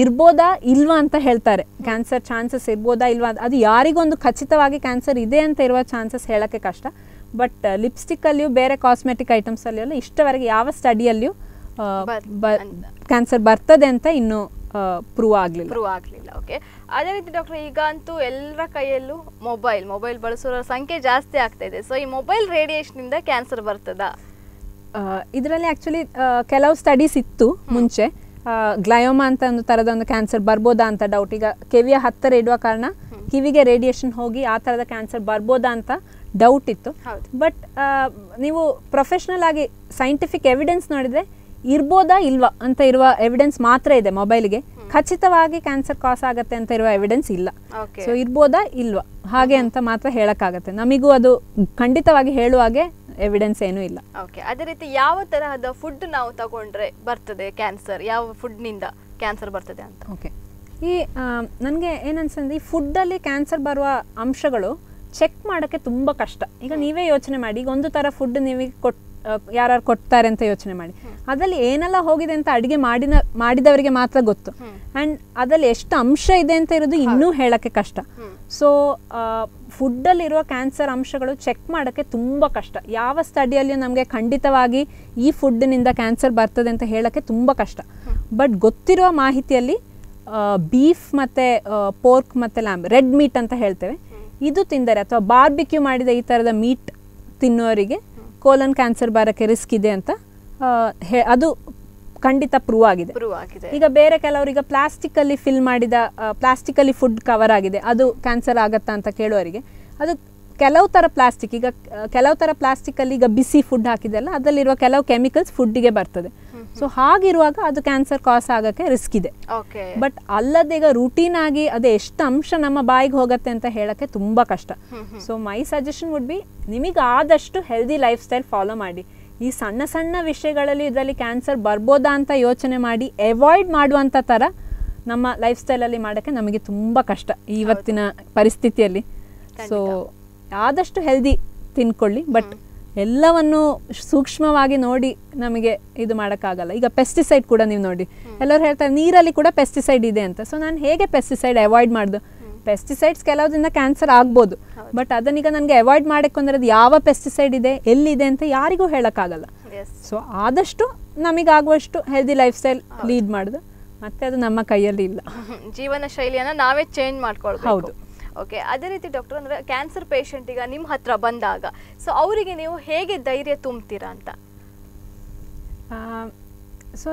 ಇರಬಹುದಾ ಇಲ್ವಾ ಅಂತ ಹೇಳ್ತಾರೆ, ಕ್ಯಾನ್ಸರ್ ಚಾನ್ಸಸ್ ಇರಬಹುದಾ ಇಲ್ವಾ, ಅದು ಯಾರಿಗೊಂದು ಖಚಿತವಾಗಿ ಕ್ಯಾನ್ಸರ್ ಇದೆ ಅಂತ ಇರುವ ಚಾನ್ಸಸ್ ಹೇಳೋಕ್ಕೆ ಕಷ್ಟ। ಬಟ್ ಲಿಪ್ಸ್ಟಿಕ್ಕಲ್ಲಿಯೂ ಬೇರೆ ಕಾಸ್ಮೆಟಿಕ್ ಐಟಮ್ಸಲ್ಲಿ ಎಲ್ಲ ಇಷ್ಟವರೆಗೆ ಯಾವ ಸ್ಟಡಿಯಲ್ಲಿಯೂ ಕ್ಯಾನ್ಸರ್ ಬರ್ತದೆ ಅಂತ ಇನ್ನೂ ಪ್ರೂವ್ ಆಗಲಿಲ್ಲ। ಓಕೆ, ಅದೇ ರೀತಿ ಡಾಕ್ಟ್ರೆ ಈಗಂತೂ ಎಲ್ಲರ ಕೈಯಲ್ಲೂ ಮೊಬೈಲ್ ಬಳಸೋರ ಸಂಖ್ಯೆ ಜಾಸ್ತಿ ಆಗ್ತಾ ಇದೆ। ಸೊ ಈ ಮೊಬೈಲ್ ರೇಡಿಯೇಷನಿಂದ ಕ್ಯಾನ್ಸರ್ ಬರ್ತದಾ? ಇದರಲ್ಲಿ ಆ್ಯಕ್ಚುಲಿ ಕೆಲವು ಸ್ಟಡೀಸ್ ಇತ್ತು ಮುಂಚೆ, ಗ್ಲಯೋಮಾ ಅಂತ ಒಂದು ಥರದ ಒಂದು ಕ್ಯಾನ್ಸರ್ ಬರ್ಬೋದಾ ಅಂತ ಡೌಟ್, ಈಗ ಕಿವಿಯ ಹತ್ತಿರ ಇಡುವ ಕಾರಣ ಕಿವಿಗೆ ರೇಡಿಯೇಷನ್ ಹೋಗಿ ಆ ಥರದ ಕ್ಯಾನ್ಸರ್ ಬರ್ಬೋದಾ ಅಂತ ಡೌಟ್ ಇತ್ತು। ಬಟ್ ನೀವು ಪ್ರೊಫೆಷ್ನಲ್ ಆಗಿ ಸೈಂಟಿಫಿಕ್ ಎವಿಡೆನ್ಸ್ ನೋಡಿದರೆ ಇರ್ಬೋದಾ ಇಲ್ವಾ ಅಂತ ಇರುವ ಎವಿಡೆನ್ಸ್ ಮಾತ್ರ ಇದೆ, ಮೊಬೈಲ್ಗೆ ಖಚಿತವಾಗಿ ಕ್ಯಾನ್ಸರ್ ಕಾಸ್ ಆಗುತ್ತೆ ಅಂತ ಇರುವ ಎವಿಡೆನ್ಸ್ ಇಲ್ಲ। ಸೊ ಇರ್ಬೋದಾ ಇಲ್ವಾ ಹಾಗೆ ಅಂತ ಮಾತ್ರ ಹೇಳೋಕ್ಕಾಗತ್ತೆ, ನಮಗೂ ಅದು ಖಂಡಿತವಾಗಿ ಹೇಳುವಾಗೆ ಎವಿಡೆನ್ಸ್ ಏನೂ ಇಲ್ಲ। ಓಕೆ, ಅದೇ ರೀತಿ ಯಾವ ತರಹದ ಫುಡ್ ನಾವು ತಗೊಂಡ್ರೆ ಬರ್ತದೆ ಕ್ಯಾನ್ಸರ್, ಯಾವ ಫುಡ್ನಿಂದ ಕ್ಯಾನ್ಸರ್ ಬರ್ತದೆ ಅಂತ? ಓಕೆ, ಈ ನನಗೆ ಏನನ್ಸಂದ್ರೆ ಈ ಫುಡ್ಡಲ್ಲಿ ಕ್ಯಾನ್ಸರ್ ಬರುವ ಅಂಶಗಳು ಚೆಕ್ ಮಾಡೋಕ್ಕೆ ತುಂಬ ಕಷ್ಟ। ಈಗ ನೀವೇ ಯೋಚನೆ ಮಾಡಿ, ಈಗ ಒಂದು ಥರ ಫುಡ್ ನಿಮಗೆ ಯಾರು ಕೊಡ್ತಾರೆ ಅಂತ ಯೋಚನೆ ಮಾಡಿ, ಅದರಲ್ಲಿ ಏನೆಲ್ಲ ಹೋಗಿದೆ ಅಂತ ಅಡುಗೆ ಮಾಡಿದವರಿಗೆ ಮಾತ್ರ ಗೊತ್ತು, ಆ್ಯಂಡ್ ಅದರಲ್ಲಿ ಎಷ್ಟು ಅಂಶ ಇದೆ ಅಂತ ಇರೋದು ಇನ್ನೂ ಹೇಳೋಕ್ಕೆ ಕಷ್ಟ। ಸೊ ಫುಡ್ಡಲ್ಲಿರುವ ಕ್ಯಾನ್ಸರ್ ಅಂಶಗಳು ಚೆಕ್ ಮಾಡೋಕ್ಕೆ ತುಂಬ ಕಷ್ಟ, ಯಾವ ಸ್ಟಡಿಯಲ್ಲಿಯೂ ನಮಗೆ ಖಂಡಿತವಾಗಿ ಈ ಫುಡ್ಡಿನಿಂದ ಕ್ಯಾನ್ಸರ್ ಬರ್ತದೆ ಅಂತ ಹೇಳೋಕ್ಕೆ ತುಂಬ ಕಷ್ಟ। ಬಟ್ ಗೊತ್ತಿರುವ ಮಾಹಿತಿಯಲ್ಲಿ ಬೀಫ್ ಮತ್ತು ಪೋರ್ಕ್ ಮತ್ತು ಲ್ಯಾಂಬ್, ರೆಡ್ ಮೀಟ್ ಅಂತ ಹೇಳ್ತೇವೆ, ಇದು ತಿಂದರೆ ಅಥವಾ ಬಾರ್ಬಿಕ್ಯೂ ಮಾಡಿದ ಈ ಥರದ ಮೀಟ್ ತಿನ್ನೋರಿಗೆ ಕೋಲನ್ ಕ್ಯಾನ್ಸರ್ ಬರೋಕ್ಕೆ ರಿಸ್ಕ್ ಇದೆ ಅಂತ ಅದು ಖಂಡಿತ ಪ್ರೂವ್ ಆಗಿದೆ। ಈಗ ಬೇರೆ ಕೆಲವರಿಗೆ ಪ್ಲಾಸ್ಟಿಕ್ಕಲ್ಲಿ ಫಿಲ್ ಮಾಡಿದ ಪ್ಲಾಸ್ಟಿಕ್ಕಲ್ಲಿ ಫುಡ್ ಕವರ್ ಆಗಿದೆ ಅದು ಕ್ಯಾನ್ಸರ್ ಆಗುತ್ತಾ ಅಂತ ಕೇಳೋರಿಗೆ, ಅದು ಕೆಲವು ಥರ ಪ್ಲಾಸ್ಟಿಕ್ಕಲ್ಲಿ ಈಗ ಬಿಸಿ ಫುಡ್ ಹಾಕಿದೆಲ್ಲ ಅದರಲ್ಲಿರುವ ಕೆಲವು ಕೆಮಿಕಲ್ಸ್ ಫುಡ್ಡಿಗೆ ಬರ್ತದೆ। ಸೊ ಹಾಗಿರುವಾಗ ಅದು ಕ್ಯಾನ್ಸರ್ ಕಾಸ್ ಆಗೋಕ್ಕೆ ರಿಸ್ಕ್ ಇದೆ। ಬಟ್ ಅಲ್ಲದೆ ಈಗ ರೂಟೀನ್ ಆಗಿ ಅದು ಎಷ್ಟು ಅಂಶ ನಮ್ಮ ಬಾಯಿಗೆ ಹೋಗುತ್ತೆ ಅಂತ ಹೇಳೋಕ್ಕೆ ತುಂಬ ಕಷ್ಟ। So my suggestion would be, ನಿಮಗೆ ಆದಷ್ಟು ಹೆಲ್ದಿ ಲೈಫ್ ಸ್ಟೈಲ್ ಫಾಲೋ ಮಾಡಿ, ಈ ಸಣ್ಣ ಸಣ್ಣ ವಿಷಯಗಳಲ್ಲಿ ಇದರಲ್ಲಿ ಕ್ಯಾನ್ಸರ್ ಬರ್ಬೋದಾ ಅಂತ ಯೋಚನೆ ಮಾಡಿ ಅವಾಯ್ಡ್ ಮಾಡುವಂಥ ಥರ ನಮ್ಮ ಲೈಫ್ ಸ್ಟೈಲಲ್ಲಿ ಮಾಡೋಕ್ಕೆ ನಮಗೆ ತುಂಬ ಕಷ್ಟ ಇವತ್ತಿನ ಪರಿಸ್ಥಿತಿಯಲ್ಲಿ। ಸೊ ಆದಷ್ಟು ಹೆಲ್ದಿ ತಿನ್ಕೊಳ್ಳಿ, ಬಟ್ ಎಲ್ಲವನ್ನು ಸೂಕ್ಷ್ಮವಾಗಿ ನೋಡಿ ನಮಗೆ ಇದು ಮಾಡೋಕ್ಕಾಗಲ್ಲ। ಈಗ ಪೆಸ್ಟಿಸೈಡ್ ಕೂಡ ನೀವು ನೋಡಿ, ಎಲ್ಲರೂ ಹೇಳ್ತಾರೆ ನೀರಲ್ಲಿ ಕೂಡ ಪೆಸ್ಟಿಸೈಡ್ ಇದೆ ಅಂತ, ಸೊ ನಾನು ಹೇಗೆ ಪೆಸ್ಟಿಸೈಡ್ ಅವಾಯ್ಡ್ ಮಾಡೋದು? ಪೆಸ್ಟಿಸೈಡ್ಸ್ ಕೆಲವುದರಿಂದ ಕ್ಯಾನ್ಸರ್ ಆಗ್ಬೋದು, ಬಟ್ ಅದನ್ನೀಗ ನನಗೆ ಅವಾಯ್ಡ್ ಮಾಡೋಕ್ಕಂದ್ರೆ ಅದು ಯಾವ ಪೆಸ್ಟಿಸೈಡ್ ಇದೆ ಎಲ್ಲಿದೆ ಅಂತ ಯಾರಿಗೂ ಹೇಳೋಕ್ಕಾಗಲ್ಲ। ಸೊ ಆದಷ್ಟು ನಮಗಾಗುವಷ್ಟು ಹೆಲ್ದಿ ಲೈಫ್ ಸ್ಟೈಲ್ ಲೀಡ್ ಮಾಡೋದು, ಮತ್ತೆ ಅದು ನಮ್ಮ ಕೈಯಲ್ಲಿ ಇಲ್ಲ, ಜೀವನ ಶೈಲಿಯನ್ನು ನಾವೇ ಚೇಂಜ್ ಮಾಡ್ಕೊಳ್ಬೇಕು। ಹೌದು, ಓಕೆ, ಅದೇ ರೀತಿ ಡಾಕ್ಟರ್ ಅಂದರೆ ಕ್ಯಾನ್ಸರ್ ಪೇಷಂಟಿಗೆ ನಿಮ್ಮ ಹತ್ರ ಬಂದಾಗ ಸೊ ಅವರಿಗೆ ನೀವು ಹೇಗೆ ಧೈರ್ಯ ತುಂಬ್ತೀರಾ ಅಂತ? ಸೊ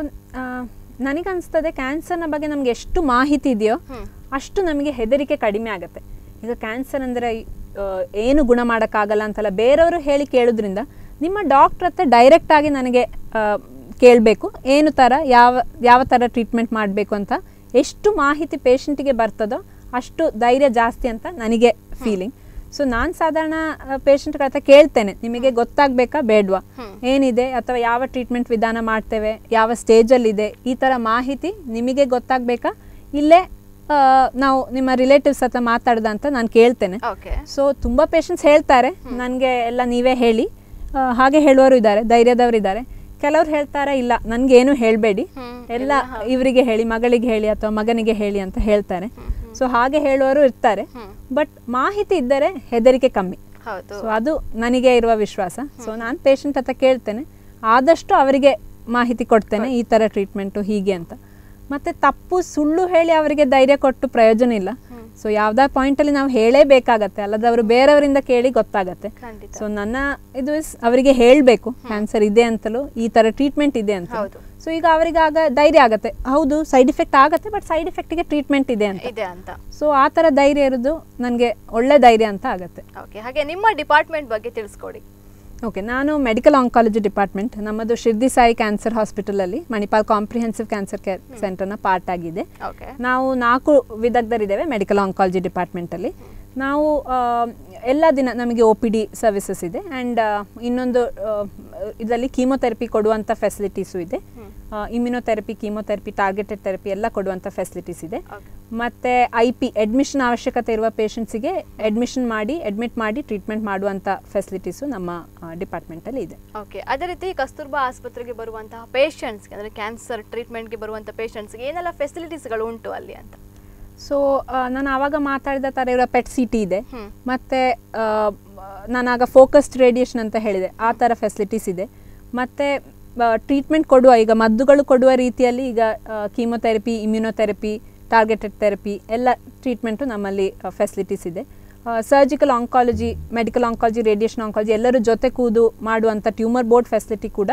ನನಗನ್ಸ್ತದೆ ಕ್ಯಾನ್ಸರ್ನ ಬಗ್ಗೆ ನಮಗೆ ಎಷ್ಟು ಮಾಹಿತಿ ಇದೆಯೋ ಅಷ್ಟು ನಮಗೆ ಹೆದರಿಕೆ ಕಡಿಮೆ ಆಗುತ್ತೆ। ಈಗ ಕ್ಯಾನ್ಸರ್ ಅಂದರೆ ಏನು ಗುಣ ಮಾಡೋಕ್ಕಾಗಲ್ಲ ಅಂತಲ್ಲ, ಬೇರೆಯವರು ಹೇಳಿ ಕೇಳೋದ್ರಿಂದ ನಿಮ್ಮ ಡಾಕ್ಟ್ರ್ ಹತ್ರ ಡೈರೆಕ್ಟಾಗಿ ನನಗೆ ಕೇಳಬೇಕು, ಏನು ಥರ ಯಾವ ಥರ ಟ್ರೀಟ್ಮೆಂಟ್ ಮಾಡಬೇಕು ಅಂತ ಎಷ್ಟು ಮಾಹಿತಿ ಪೇಷಂಟಿಗೆ ಬರ್ತದೋ ಅಷ್ಟು ಧೈರ್ಯ ಜಾಸ್ತಿ ಅಂತ ನನಗೆ ಫೀಲಿಂಗ್। ಸೊ ನಾನು ಸಾಧಾರಣ ಪೇಷಂಟ್ಗಳ ಹತ್ರ ಕೇಳ್ತೇನೆ, ನಿಮಗೆ ಗೊತ್ತಾಗಬೇಕಾ ಬೇಡವಾ, ಏನಿದೆ ಅಥವಾ ಯಾವ ಟ್ರೀಟ್ಮೆಂಟ್ ವಿಧಾನ ಮಾಡ್ತೇವೆ, ಯಾವ ಸ್ಟೇಜಲ್ಲಿದೆ, ಈ ಥರ ಮಾಹಿತಿ ನಿಮಗೆ ಗೊತ್ತಾಗಬೇಕಾ ಇಲ್ಲೇ ನಾವು ನಿಮ್ಮ ರಿಲೇಟಿವ್ಸ್ ಹತ್ರ ಮಾತಾಡ್ದ ಅಂತ ನಾನು ಕೇಳ್ತೇನೆ। ಸೊ ತುಂಬ ಪೇಷಂಟ್ಸ್ ಹೇಳ್ತಾರೆ ನನಗೆ ಎಲ್ಲ ನೀವೇ ಹೇಳಿ, ಹಾಗೆ ಹೇಳುವವರು ಇದ್ದಾರೆ, ಧೈರ್ಯದವರಿದ್ದಾರೆ। ಕೆಲವ್ರು ಹೇಳ್ತಾರೆ ಇಲ್ಲ ನನಗೇನು ಹೇಳಬೇಡಿ, ಎಲ್ಲ ಇವರಿಗೆ ಹೇಳಿ, ಮಗಳಿಗೆ ಹೇಳಿ ಅಥವಾ ಮಗನಿಗೆ ಹೇಳಿ ಅಂತ ಹೇಳ್ತಾರೆ। ಸೊ ಹಾಗೆ ಹೇಳುವವರು ಇರ್ತಾರೆ, ಬಟ್ ಮಾಹಿತಿ ಇದ್ದರೆ ಹೆದರಿಕೆ ಕಮ್ಮಿ। ಸೊ ಅದು ನನಗೆ ಇರುವ ವಿಶ್ವಾಸ। ಸೊ ನಾನು ಪೇಷಂಟ್ ಹತ್ರ ಕೇಳ್ತೇನೆ, ಆದಷ್ಟು ಅವರಿಗೆ ಮಾಹಿತಿ ಕೊಡ್ತೇನೆ, ಈ ಥರ ಟ್ರೀಟ್ಮೆಂಟು ಹೀಗೆ ಅಂತ। ಮತ್ತು ತಪ್ಪು ಸುಳ್ಳು ಹೇಳಿ ಅವರಿಗೆ ಧೈರ್ಯ ಕೊಟ್ಟು ಪ್ರಯೋಜನ ಇಲ್ಲ, ಸೊ ಯಾವುದೇ ಪಾಯಿಂಟಲ್ಲಿ ನಾವು ಹೇಳೇಬೇಕಾಗತ್ತೆ, ಅಲ್ಲದೆ ಅವರು ಬೇರೆಯವರಿಂದ ಕೇಳಿ ಗೊತ್ತಾಗತ್ತೆ। ಸೊ ನನ್ನ ಇದು ಅವರಿಗೆ ಹೇಳಬೇಕು ಕ್ಯಾನ್ಸರ್ ಇದೆ ಅಂತಲೂ, ಈ ಥರ ಟ್ರೀಟ್ಮೆಂಟ್ ಇದೆ ಅಂತ। ಸೊ ಈಗ ಅವರಿಗೆ ಆಗ ಧೈರ್ಯ ಆಗುತ್ತೆ, ಹೌದು ಸೈಡ್ ಇಫೆಕ್ಟ್ ಆಗುತ್ತೆ, ಬಟ್ ಸೈಡ್ ಇಫೆಕ್ಟಿಗೆ ಟ್ರೀಟ್ಮೆಂಟ್ ಇದೆ ಅಂತ ಸೊ ಆ ಥರ ಧೈರ್ಯ ಇರೋದು ನನಗೆ ಒಳ್ಳೆ ಧೈರ್ಯ ಅಂತ ಆಗುತ್ತೆ। ಓಕೆ, ಹಾಗೆ ನಿಮ್ಮ ಡಿಪಾರ್ಟ್ಮೆಂಟ್ ಬಗ್ಗೆ ತಿಳಿಸ್ಕೊಡಿ। ओके नानु मेडिकल ऑन्कोलॉजी डिपार्टमेंट नम्मदु श्रीदी साई कैंसर हॉस्पिटल अल्ली Manipal comprehensive cancer care centre ना पार्ट आगिदे नावु 4 विदग्धरु इदेवे मेडिकल ऑन्कोलॉजी डिपार्टमेंट अल्ली नावु एल्ला दिन नमगे ओपीडी सर्विसेस इदे एंड इन्नोंदु इदल्ली कीमोथेरपी कोडुवंत फैसिलिटीस इदे इम्युनोथेरपी कीमोथेरपी टार्गेटेड थेरपी एल्ला कोडुवंत फैसिलिटीस इदे मत्ते आईपी एडमिशन आवश्यकते इरुव पेशेंट्स गे एडमिशन माडि एडमिट माडि ट्रीटमेंट माडुवंत फैसिलिटीस नम्म डिपार्टमेंट अल्ली इदे ओके अदे रीति कस्तूरबा आस्पत्रेगे बरुवंत पेशेंट्स गे अंद्रे कैंसर ट्रीटमेंट गे बरुवंत पेशेंट्स गे एनेल्ला फैसिलिटीस गळु उंटु अल्ली अंत सो नानु आवाग माताडिद तारे इरुव पेट सीटी इदे मत्ते नानु आग फोकस्ड रेडियेशन अंत हेळिदे आ तार फैसिलिटीस इदे मत्ते ट्रीटमेंट कोडुव ईग मद्दुगळु कोडुव रीतियल्ली ईग कीमोथेरपी इम्युनोथेरपी टार्गेटेड थेरपी एल्ला ट्रीटमेंट नम्मल्ली फैसिलिटीस इदे surgical oncology medical oncology radiation oncology एल्लरू जोते कूदु माडुವಂತ ट्यूमर बोर्ड फैसिलिटी कूड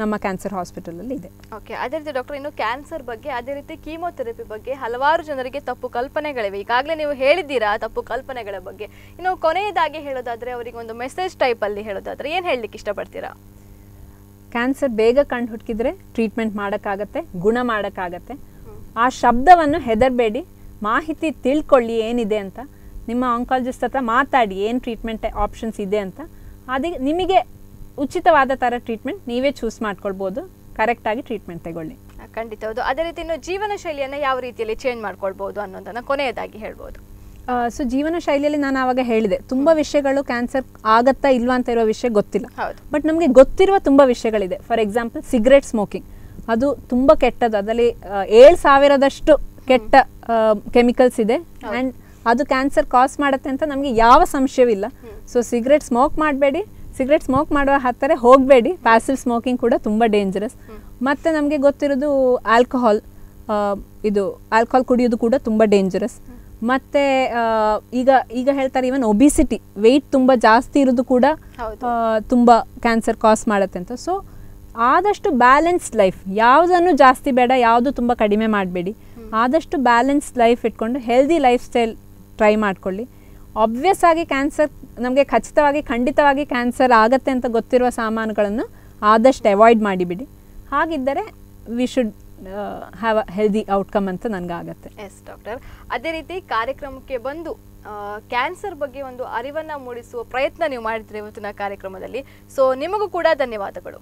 नम्म कैंसर हॉस्पिटल अल्ली इदे ओके अदे रीति डॉक्टर इन्नु कैंसर बग्गे अदे रीति कीमोथेरपी बग्गे हलवारु जनरिगे तप्पु कल्पनेगळिवे ईगागले नीवु हेळिदिरा तप्पु कल्पनेगळ बग्गे इन्नु कोनेयदाಗಿ ಹೇಳೋದಾದ್ರೆ ಅವರಿಗೆ ಒಂದು ಮೆಸೇಜ್ ಟೈಪ್ ಅಲ್ಲಿ ಹೇಳೋದಾದ್ರೆ ಏನು ಹೇಳಲಿಕ್ಕೆ ಇಷ್ಟಪಡ್ತೀರಾ कैंसर ಬೇಗ ಕಂಡು ಹುಡುಕಿದ್ರೆ ಟ್ರೀಟ್ಮೆಂಟ್ ಮಾಡಕಾಗುತ್ತೆ ಗುಣ ಮಾಡಕಾಗುತ್ತೆ ಆ ಶಬ್ದವನ್ನು ಹೆದರಬೇಡಿ ಮಾಹಿತಿ ತಿಳ್ಕೊಳ್ಳಿ ಏನಿದೆ ಅಂತ ನಿಮ್ಮ ಆಂಕಾಲಜಿಸ್ಟ್ ಹತ್ರ ಮಾತಾಡಿ ಏನು ಟ್ರೀಟ್ಮೆಂಟ್ ಆಪ್ಷನ್ಸ್ ಇದೆ ಅಂತ ಅದಿ ನಿಮಗೆ ಉಚಿತವಾದ ತರ ಟ್ರೀಟ್ಮೆಂಟ್ ನೀವೇ ಚೂಸ್ ಮಾಡ್ಕೊಳ್ಳಬಹುದು ಕರೆಕ್ಟ್ ಆಗಿ ಟ್ರೀಟ್ಮೆಂಟ್ ತಗೊಳ್ಳಿ ಖಂಡಿತ ಹೌದು ಅದೇ ರೀತಿ ಇನ್ನು ಜೀವನ ಶೈಲಿಯನ್ನು ಯಾವ ರೀತಿಯಲ್ಲಿ ಚೇಂಜ್ ಮಾಡ್ಕೊಳ್ಳಬಹುದು ಅನ್ನೋದನ್ನ ಕೊನೆಯದಾಗಿ ಹೇಳಬಹುದು सो जीवन शैलियल्ली नानु आवाग हेळिदे तुंबा विषयगळु कैंसर आगुत्ता इल्वा अंत इरुव विषय गोत्तिल्ल बट नमगे गोत्तिरुव तुंबा विषयगळिदे फॉर एग्जांपल सिगरेट स्मोकिंग अदु तुंबा केट्टदु अदल्ली 7000 दष्टु केट्ट केमिकल्स इदे अंड अदु कैंसर कॉज माडुत्ते अंत नमगे याव संशयविल्ल सो सिगरेट स्मोक माडबेडि सिगरेट स्मोक माडुव हत्तरे होगबेडि पैसिव स्मोकिंग कूड तुंबा डेंजरस मत्ते नमगे गोत्तिरुवुदु आल्कोहाल इदु आल्कोहाल कुडियोदु कूड तुंबा डेंजरस मत्ते हेळ्तारे इवन ओबिसिटी वेट तुंबा जास्ति इरोदु कूड तुंबा कैंसर कॉज माडुत्ते अंत सो आदष्टु बैलेंस्ड लाइफ यावदन्नु जास्ति बेड यावदु तुंबा कडिमे माडबेडि आदष्टु बैलेंस्ड लाइफ इट्कोंडु हेल्दी लाइफ स्टैल ट्राई माड्कोळ्ळि ऑब्वियस आगि कैंसर नमगे खचितवागि खंडितवागि कैंसर आगुत्ते अंत गोत्तिरुव सामानुगळन्नु आदष्टु अवाइड माडिबिडि हागिद्दरे we should have a healthy outcome अंत ನನಗೆ ಆಗುತ್ತೆ ಎಸ್ ಡಾಕ್ಟರ್ ಅದೇ ರೀತಿ ಕಾರ್ಯಕ್ರಮಕ್ಕೆ ಬಂದು ಕ್ಯಾನ್ಸರ್ ಬಗ್ಗೆ ಒಂದು ಅರಿವನ್ನು ಮೂಡಿಸುವ ಪ್ರಯತ್ನ ನೀವು ಮಾಡಿದ್ರಿ ಇವತ್ತಿನ ಕಾರ್ಯಕ್ರಮದಲ್ಲಿ ಸೋ ನಿಮಗೂ ಕೂಡ ಧನ್ಯವಾದಗಳು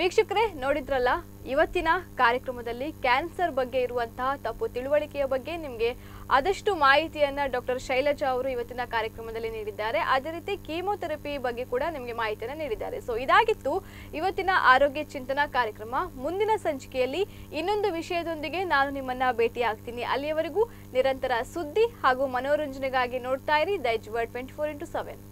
ವೀಕ್ಷಕರೇ ನೋಡಿದ್ರಲ್ಲ ಇವತ್ತಿನ ಕಾರ್ಯಕ್ರಮದಲ್ಲಿ ಕ್ಯಾನ್ಸರ್ ಬಗ್ಗೆ ಇರುವಂತ ತಪ್ಪು ತಿಳುವಳಿಕೆಯ ಬಗ್ಗೆ ನಿಮಗೆ ಆದಷ್ಟು ಮಾಹಿತಿಯನ್ನು ಡಾಕ್ಟರ್ ಶೈಲಜಾ ಅವರು ಇವತ್ತಿನ ಕಾರ್ಯಕ್ರಮದಲ್ಲಿ ನೀಡಿದ್ದಾರೆ ಅದೇ ರೀತಿ ಕೀಮೋಥೆರಪಿ ಬಗ್ಗೆ ಕೂಡ ನಿಮಗೆ ಮಾಹಿತಿಯನ್ನು ನೀಡಿದ್ದಾರೆ ಸೋ ಇದಾಗಿತ್ತು ಇವತ್ತಿನ ಆರೋಗ್ಯ ಚಿಂತನ ಕಾರ್ಯಕ್ರಮ ಮುಂದಿನ ಸಂಚಿಕೆಯಲ್ಲಿ ಇನ್ನೊಂದು ವಿಷಯದೊಂದಿಗೆ ನಾನು ನಿಮ್ಮನ್ನ ಭೇಟಿ ಆಗ್ತೀನಿ ಅಲ್ಲಿಯವರೆಗೂ ನಿರಂತರ ಸುದ್ದಿ ಹಾಗೂ ಮನೋರಂಜನೆಗಾಗಿ ನೋಡ್ತಾ ಇರಿ ದೈಜ್ ವರ್ಲ್ಡ್ 24x7